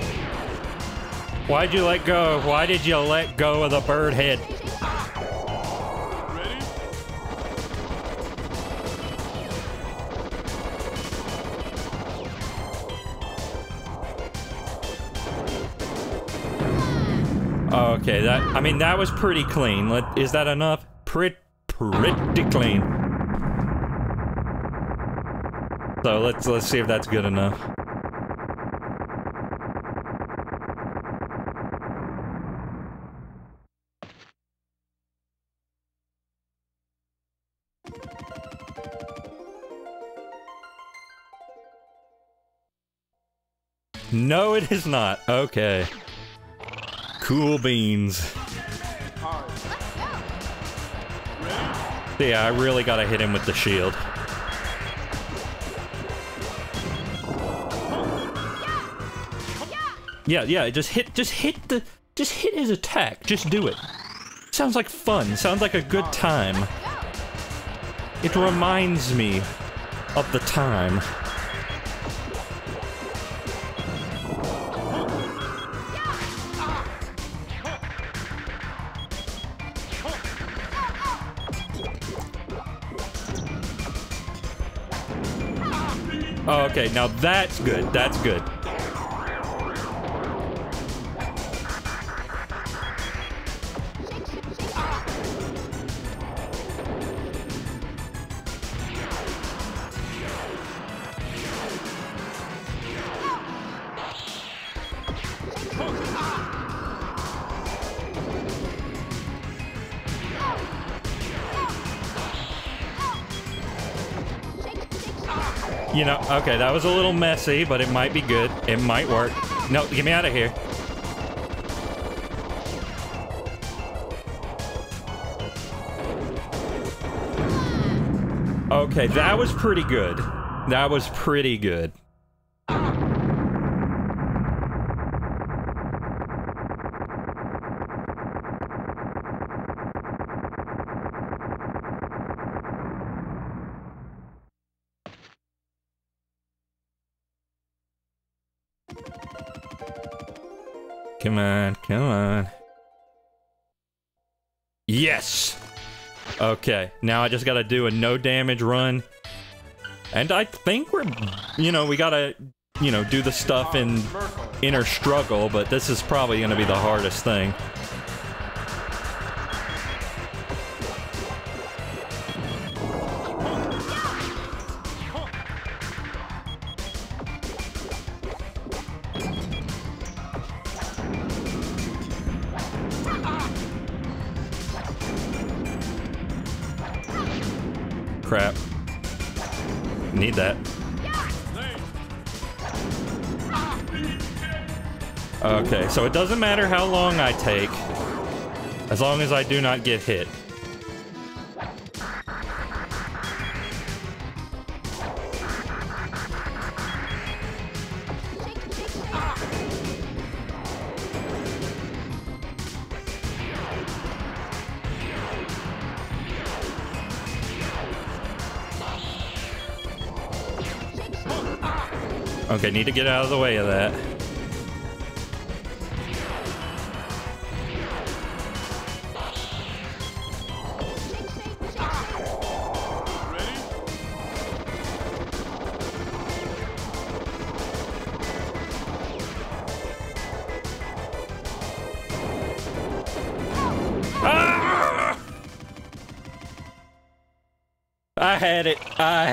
Why'd you let go? Why did you let go of the bird head? Okay, that, I mean, that was pretty clean. Is that enough? Pretty clean. So let's see if that's good enough. No, it is not. Okay. Cool beans. Yeah, I really gotta hit him with the shield. Yeah, just hit his attack. Just do it. Sounds like fun. Sounds like a good time. It reminds me of the time. Oh, okay, now that's good. That's good. You know, okay, that was a little messy, but it might be good. It might work. No, get me out of here. Okay, that was pretty good. That was pretty good. Come on, come on. Yes! Okay, now I just gotta do a no damage run. And I think we're, you know, we gotta, you know, do the stuff in inner struggle, but this is probably gonna be the hardest thing. Crap. Need that. Okay, so it doesn't matter how long I take, as long as I do not get hit. Okay, need to get out of the way of that. I had it. I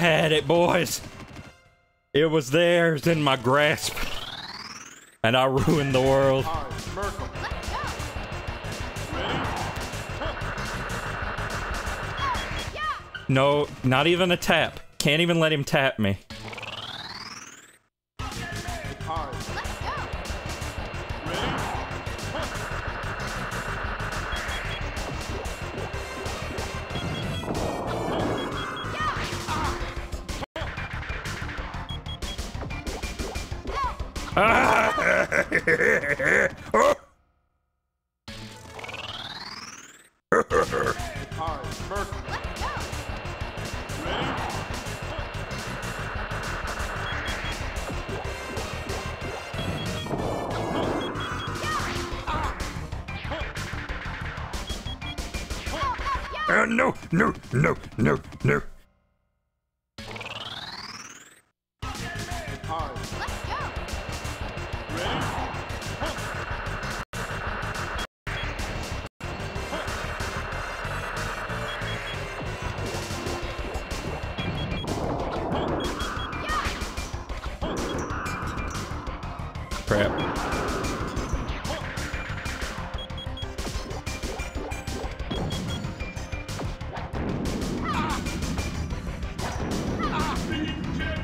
had it, boys. It was theirs in my grasp. And I ruined the world. No, not even a tap. Can't even let him tap me. No.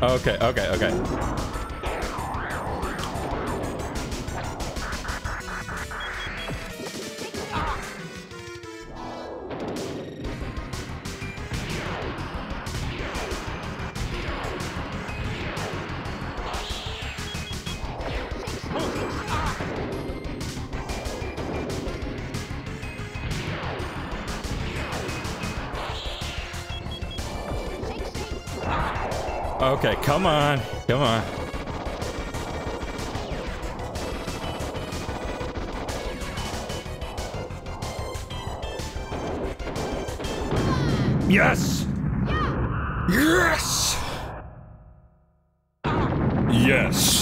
Okay. Okay, come on, come on. Yes! Yes! Yes!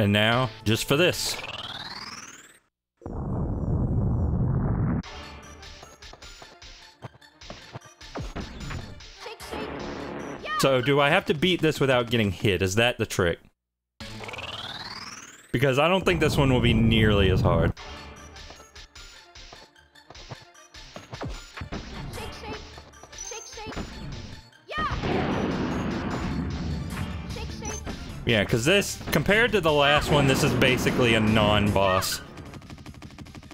And now, just for this. So, do I have to beat this without getting hit? Is that the trick? Because I don't think this one will be nearly as hard. Yeah, because this, compared to the last one, this is basically a non-boss.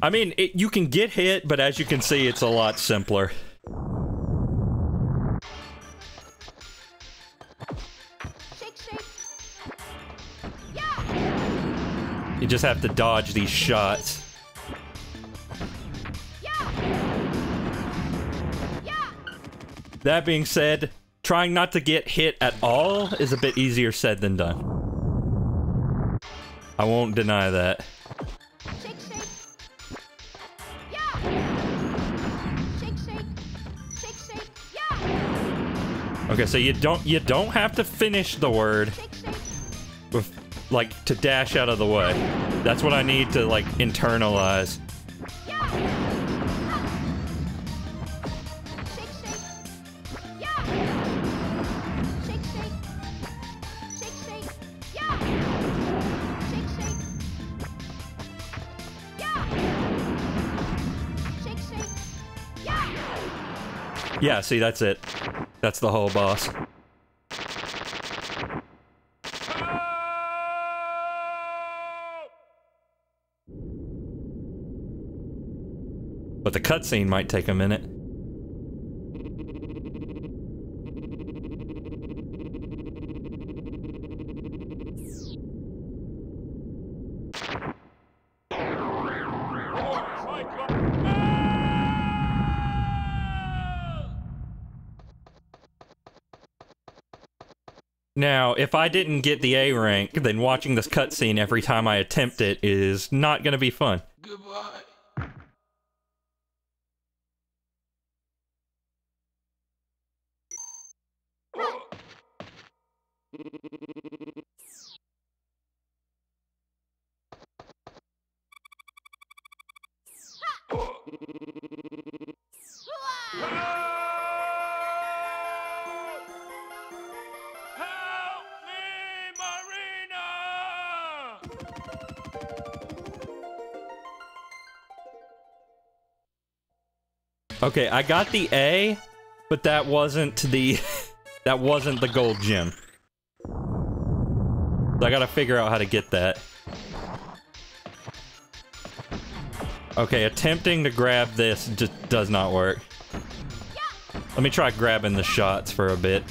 I mean, you can get hit, but as you can see, it's a lot simpler. You just have to dodge these shots. That being said, trying not to get hit at all is a bit easier said than done. I won't deny that. Okay, so you don't have to finish the word with, like, to dash out of the way. That's what I need to, like, internalize. Yeah, see, that's it. That's the whole boss. But the cutscene might take a minute. Now, if I didn't get the A rank, then watching this cutscene every time I attempt it is not going to be fun. Goodbye. Okay, I got the A, but that wasn't the gold gem. So I gotta figure out how to get that. Okay, attempting to grab this just does not work. Let me try grabbing the shots for a bit.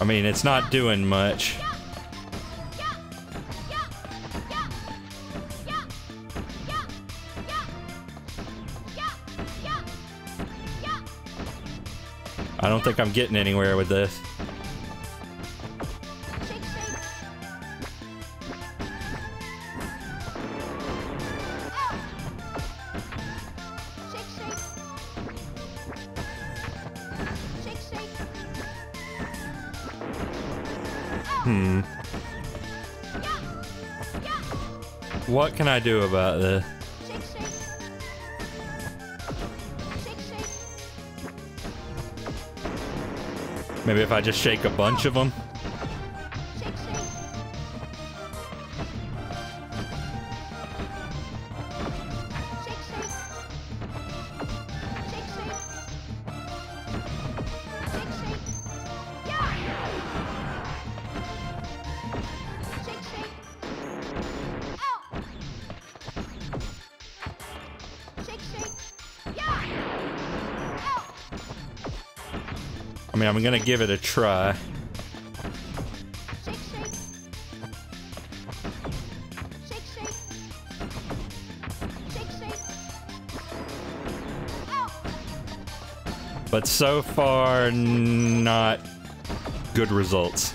I mean, it's not doing much. I don't think I'm getting anywhere with this. What can I do about this? Maybe if I just shake a bunch of them. I mean, I'm gonna give it a try. But so far, not good results.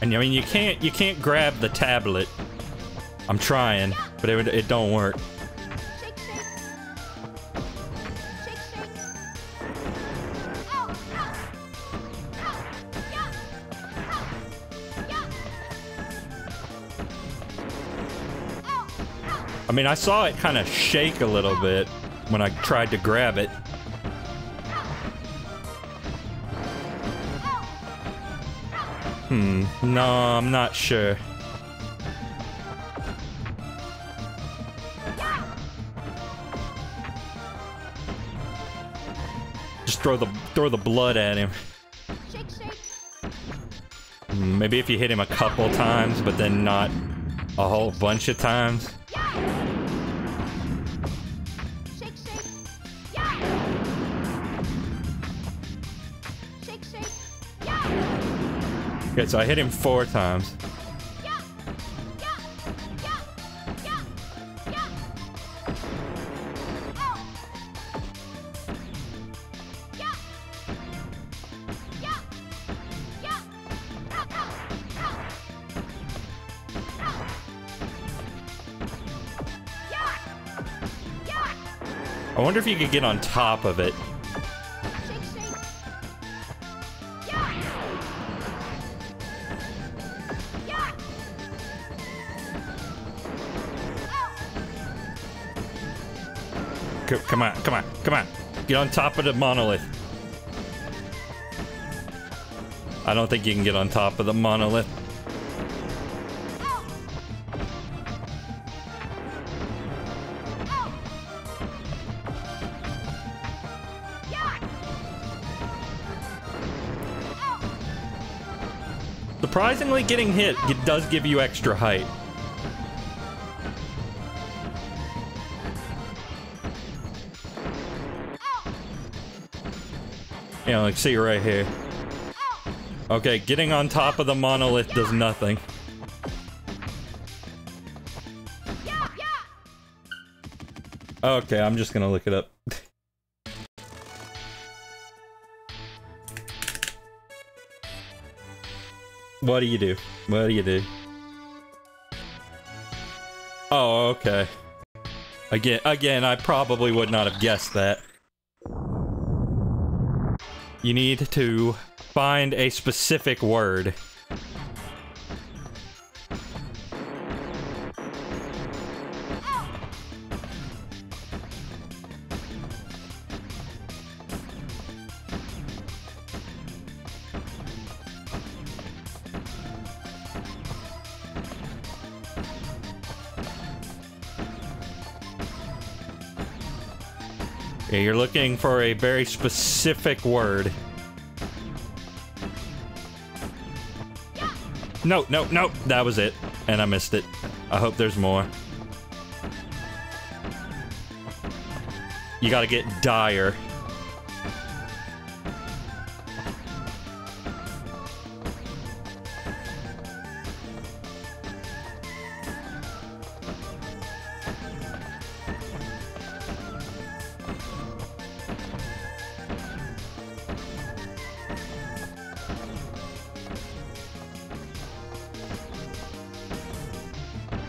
I mean, you can't grab the tablet. I'm trying, but it don't work. I mean, I saw it kind of shake a little bit when I tried to grab it. No, I'm not sure. Just throw the blood at him. Maybe if you hit him a couple times, but then not a whole bunch of times. Okay, so I hit him 4 times. I wonder if you could get on top of it. Come on, come on, come on. Get on top of the monolith. I don't think you can get on top of the monolith. Surprisingly, getting hit, it does give you extra height. You know, like, see right here. Okay, getting on top of the monolith does nothing. Okay, I'm just gonna look it up. What do you do? What do you do? Oh, okay. Again, I probably would not have guessed that. You need to find a specific word. You're looking for a very specific word. No, no, no, that was it. And I missed it. I hope there's more. You gotta get dire.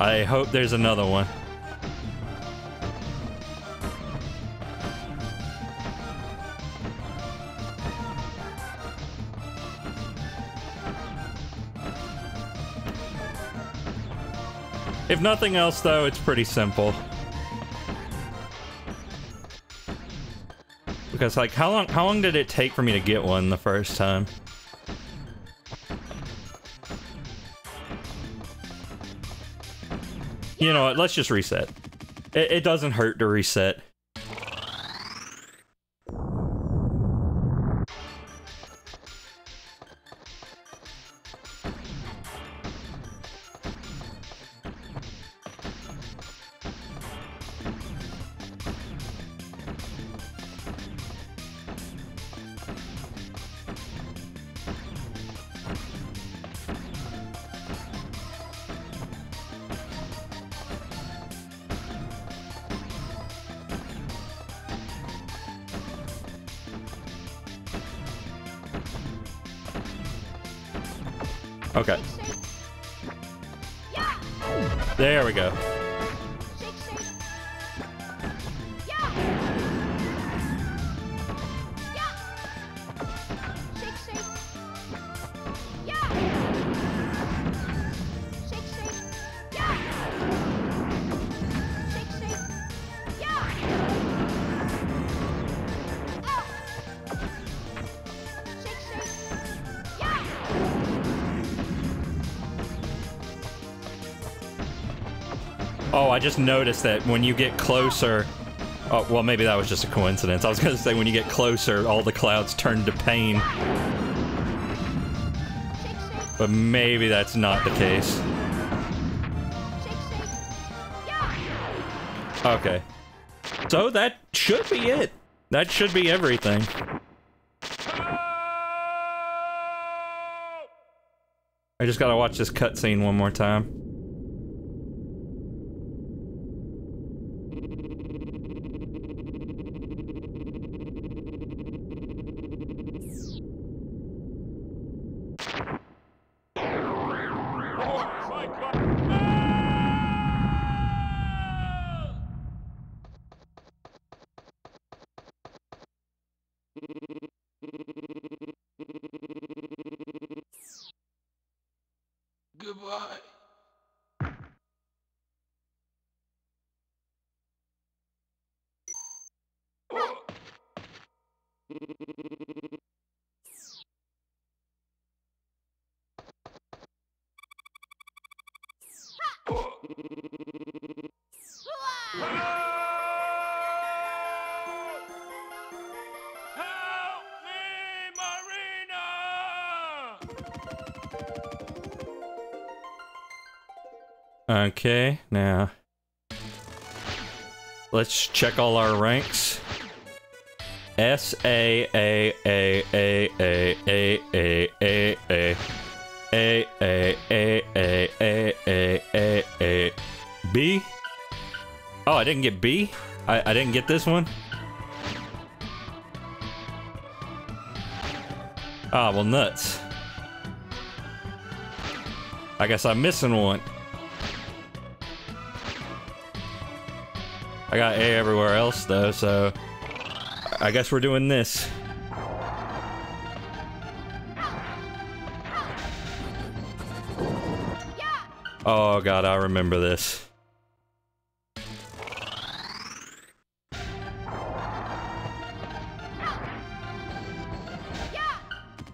I hope there's another one. If nothing else, though, it's pretty simple. Because, like, how long did it take for me to get one the first time? You know what, let's just reset. It doesn't hurt to reset. Okay. There we go. Oh, I just noticed that when you get closer... Oh, well, maybe that was just a coincidence. I was gonna say when you get closer, all the clouds turn to pain. But maybe that's not the case. Okay. So that should be it. That should be everything. I just gotta watch this cutscene one more time. Goodbye. Okay, now let's check all our ranks. B. Oh, I didn't get B. I didn't get this one. Ah, well, nuts. I guess I'm missing one. I got A everywhere else though, so I guess we're doing this. Yeah. Oh god, I remember this. Yeah.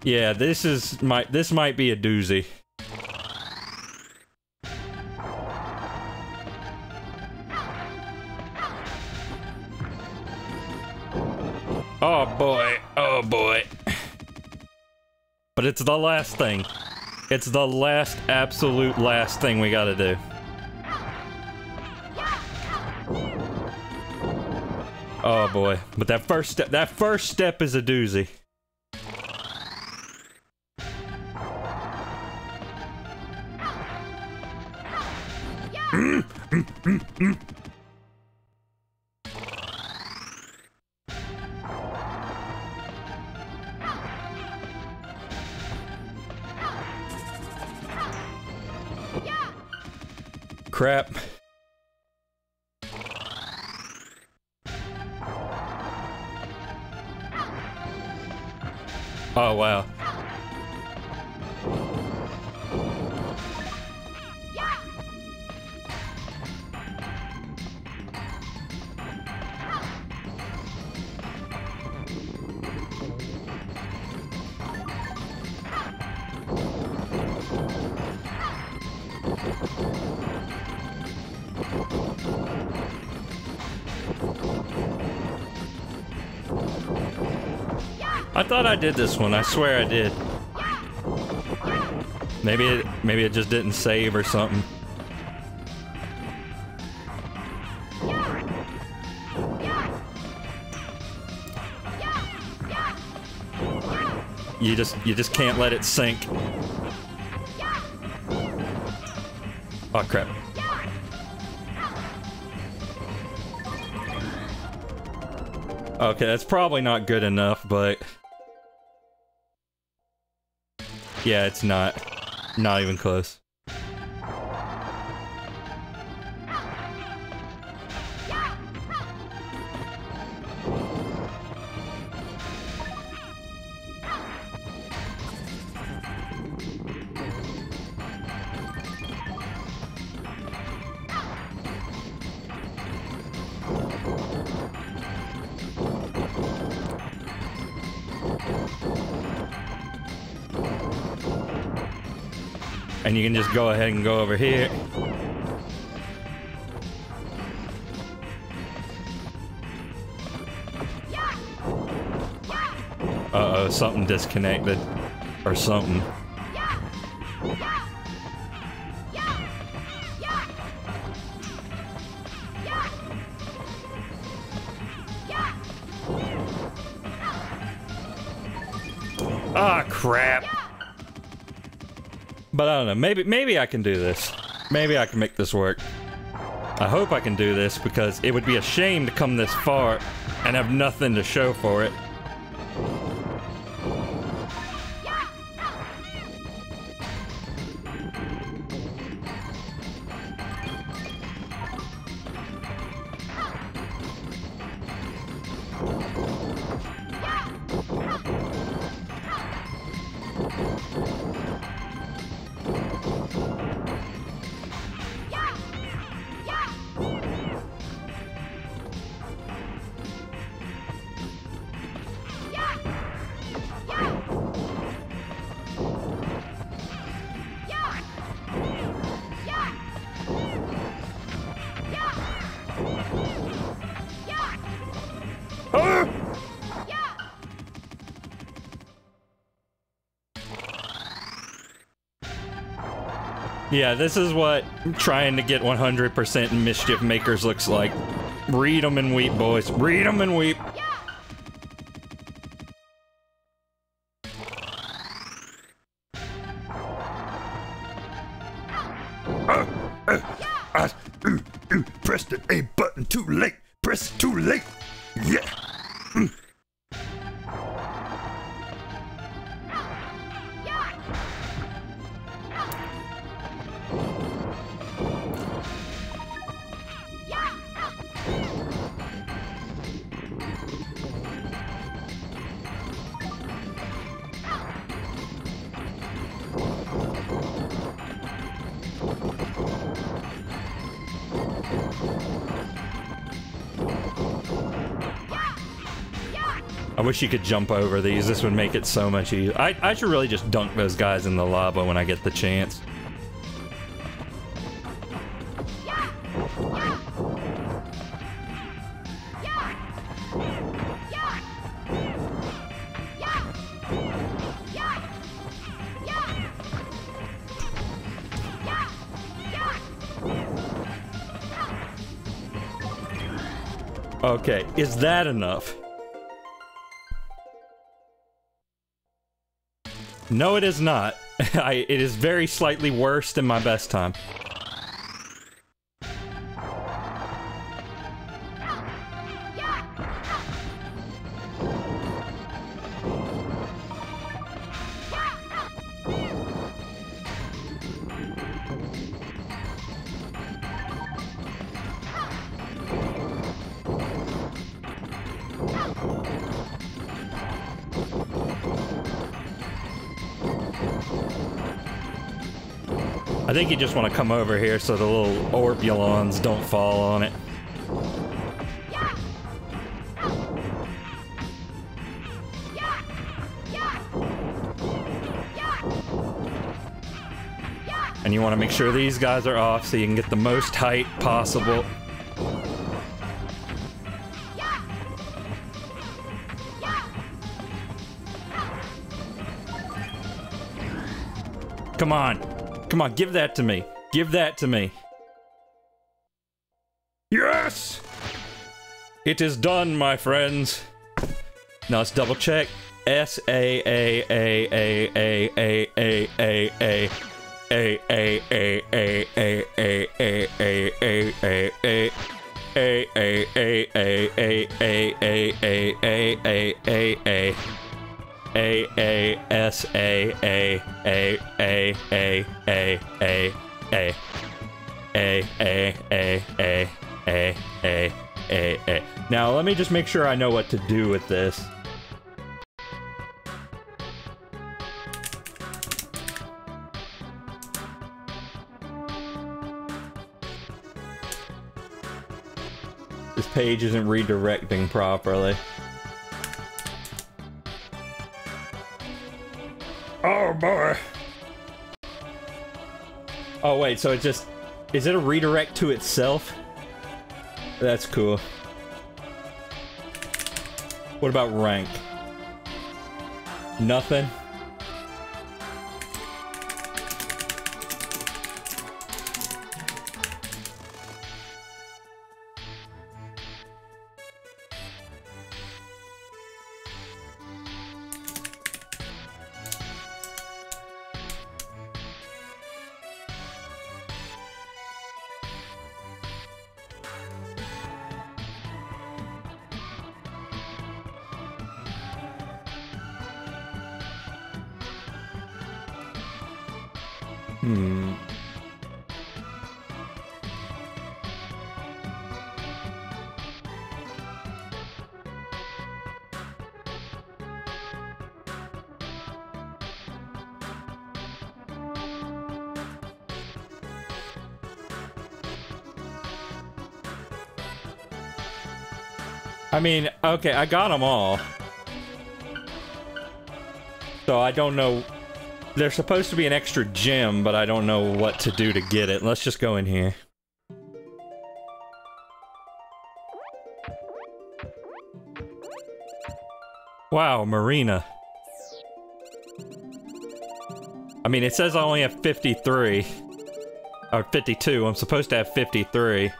Yeah, this might be a doozy. Oh boy, but it's the last thing. It's the last, absolute last thing we gotta do. Oh boy, but that first step is a doozy. Crap. Oh wow. I thought I did this one. I swear I did. Maybe it just didn't save or something. You just can't let it sink. Oh crap. Okay, that's probably not good enough, but yeah, it's not even close. And you can just go ahead and go over here. Uh-oh, something disconnected or something. Ah, crap. But I don't know, maybe I can do this. Maybe I can make this work. I hope I can do this because it would be a shame to come this far and have nothing to show for it. Yeah, this is what trying to get 100% in Mischief Makers looks like. Read them and weep, boys. Read them and weep. Yeah. Pressed the A button too late. Press too late. Yeah. I wish you could jump over these. This would make it so much easier. I should really just dunk those guys in the lava when I get the chance. Okay, is that enough? No, it is not. It is very slightly worse than my best time. I think you just want to come over here so the little Orbulons don't fall on it. And you want to make sure these guys are off so you can get the most height possible. Come on. Come on, give that to me. Give that to me. Yes! It is done, my friends. Now let's double check. A. Now let me just make sure I know what to do with this. This page isn't redirecting properly. Oh boy. Oh wait, so it just... Is it a redirect to itself? That's cool. What about rank? Nothing? Hmm. I mean, okay, I got them all. So I don't know. There's supposed to be an extra gem, but I don't know what to do to get it. Let's just go in here. Wow, Marina. I mean, it says I only have 53. Or 52. I'm supposed to have 53.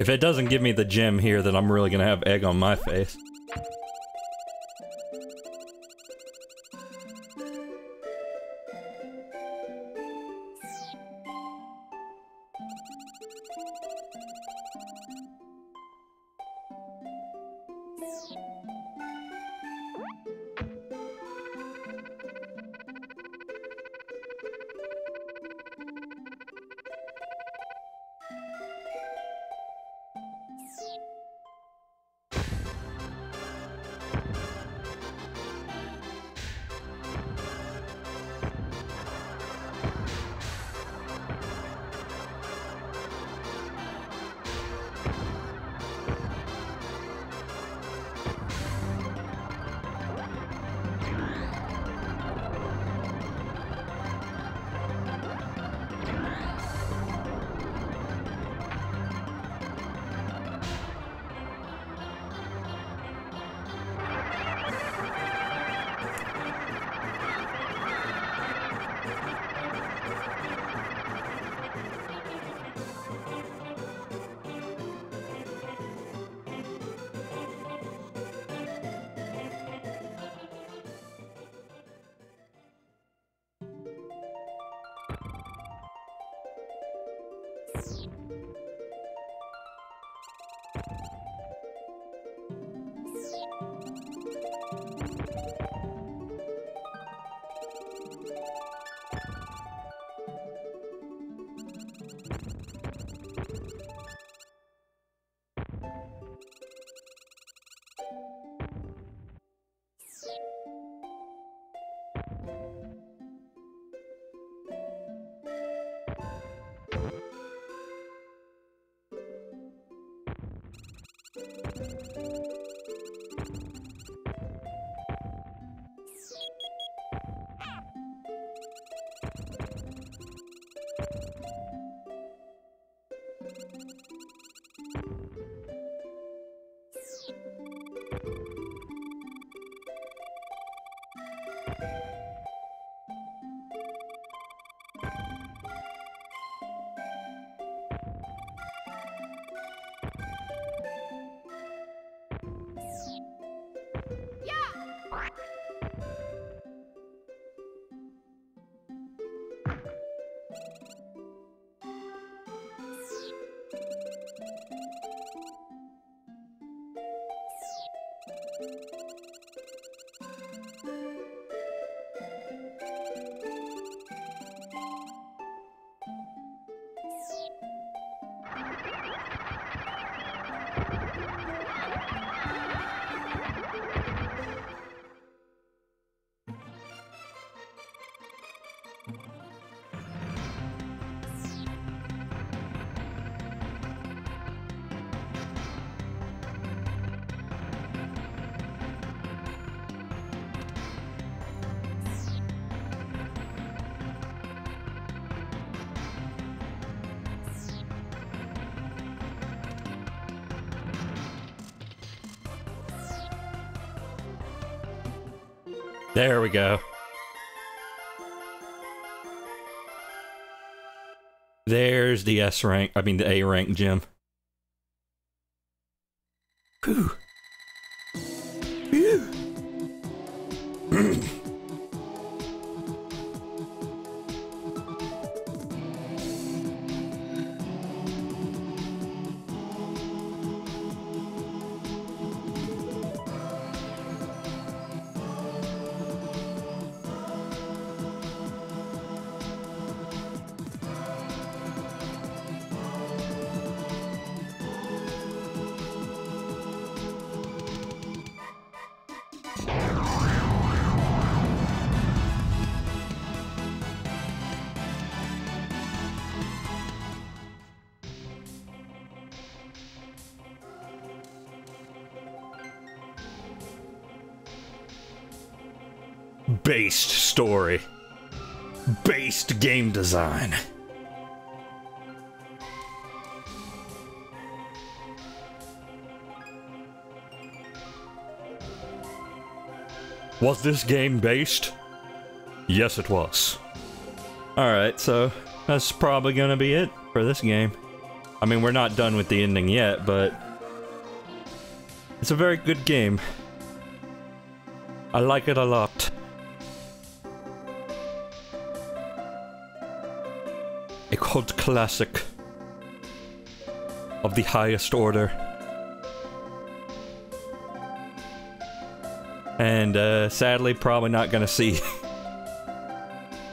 If it doesn't give me the gem here, then I'm really gonna have egg on my face. There we go. There's the S rank, I mean the A rank gem. Whew. Whew. based story, based game design. Was this game based? Yes, it was. Alright, so that's probably gonna be it for this game. I mean, we're not done with the ending yet, but it's a very good game. I like it a lot. A cult classic of the highest order. And sadly, probably not gonna see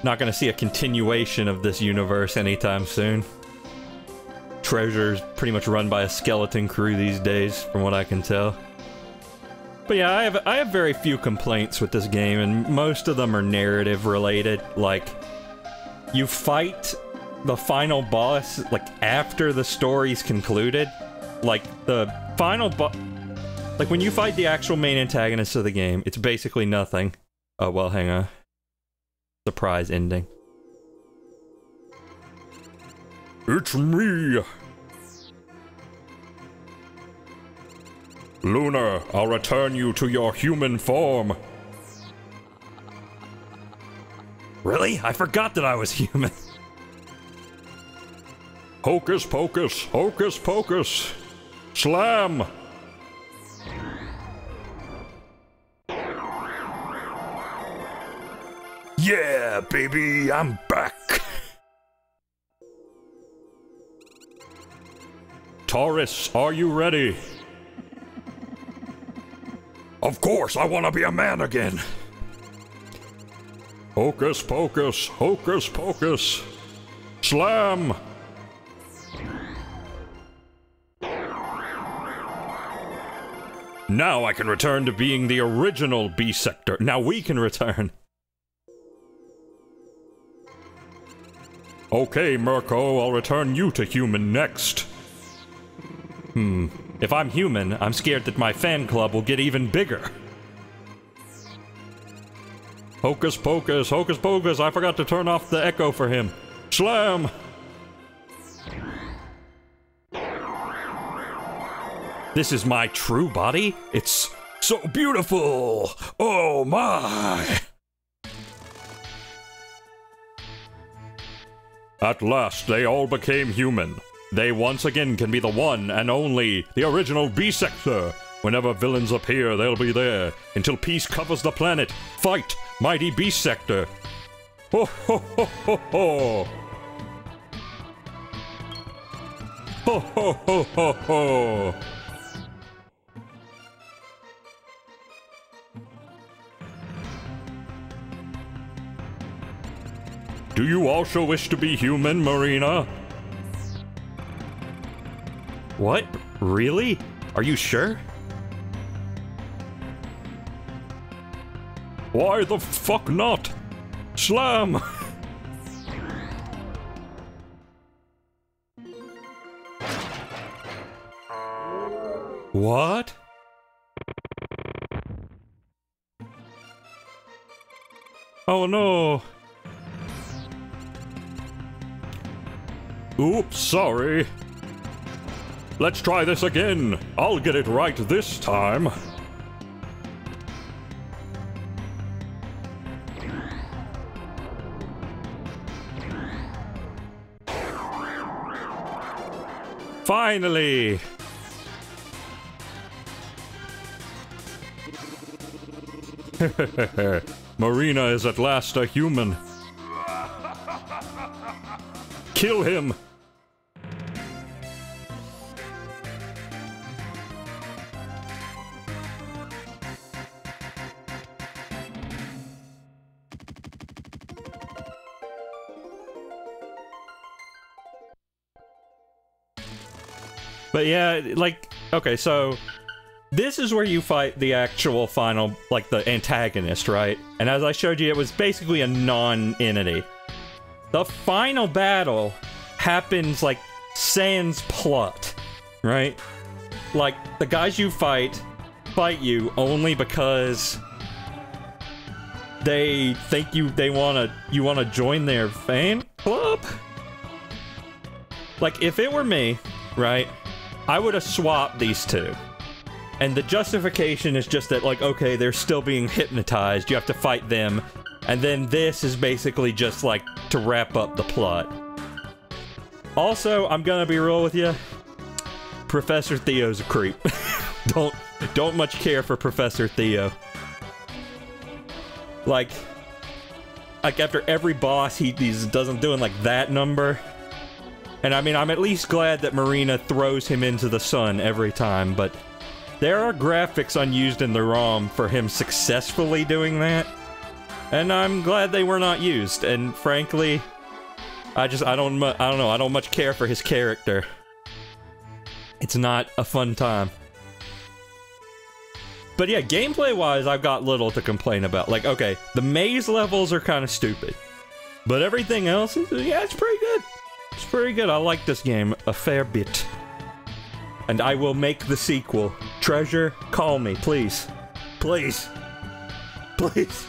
a continuation of this universe anytime soon. Treasure's pretty much run by a skeleton crew these days, from what I can tell. But yeah, I have very few complaints with this game, and most of them are narrative related. Like, you fight the final boss like after the story's concluded. Like the final boss. Like, when you fight the actual main antagonist of the game, it's basically nothing. Oh, well, hang on. Surprise ending. It's me! Lunar, I'll return you to your human form. Really? I forgot that I was human. Hocus pocus, hocus pocus. Slam! Yeah, baby, I'm back. Taurus, are you ready? Of course, I want to be a man again. Hocus pocus, hocus pocus. Slam. Now I can return to being the original Beast Sector. Now we can return. Okay, Mirko, I'll return you to human next. If I'm human, I'm scared that my fan club will get even bigger. Hocus pocus, hocus pocus, I forgot to turn off the echo for him. Slam! This is my true body? It's so beautiful! Oh my! At last, they all became human. They once again can be the one and only, the original Beast Sector. Whenever villains appear, they'll be there. Until peace covers the planet, fight, mighty Beast Sector. Ho ho ho ho ho. Ho ho ho ho ho. Do you also wish to be human, Marina? What? Really? Are you sure? Why the fuck not? Slam! What? Oh no! Oops, sorry. Let's try this again. I'll get it right this time. Finally! Marina is at last a human. Kill him! But yeah, like, okay, so this is where you fight the actual final, like, the antagonist, right? And as I showed you, it was basically a non-entity. The final battle happens, like, sans plot, right? Like, the guys you fight you only because they think you wanna join their fan club. Like, if it were me, right, I would have swapped these two. And the justification is just that, like, okay, they're still being hypnotized, you have to fight them. And then this is basically just, like, to wrap up the plot. Also, I'm gonna be real with you. Professor Theo's a creep. Don't much care for Professor Theo. Like after every boss, he's doing, like, that number. And I mean, I'm at least glad that Marina throws him into the sun every time, but there are graphics unused in the ROM for him successfully doing that. And I'm glad they were not used, and frankly, I don't much care for his character. It's not a fun time. But yeah, gameplay-wise, I've got little to complain about. Like, okay, the maze levels are kind of stupid. But everything else, yeah, it's pretty good. It's pretty good. I like this game a fair bit. And I will make the sequel. Treasure, call me, please. Please. Please.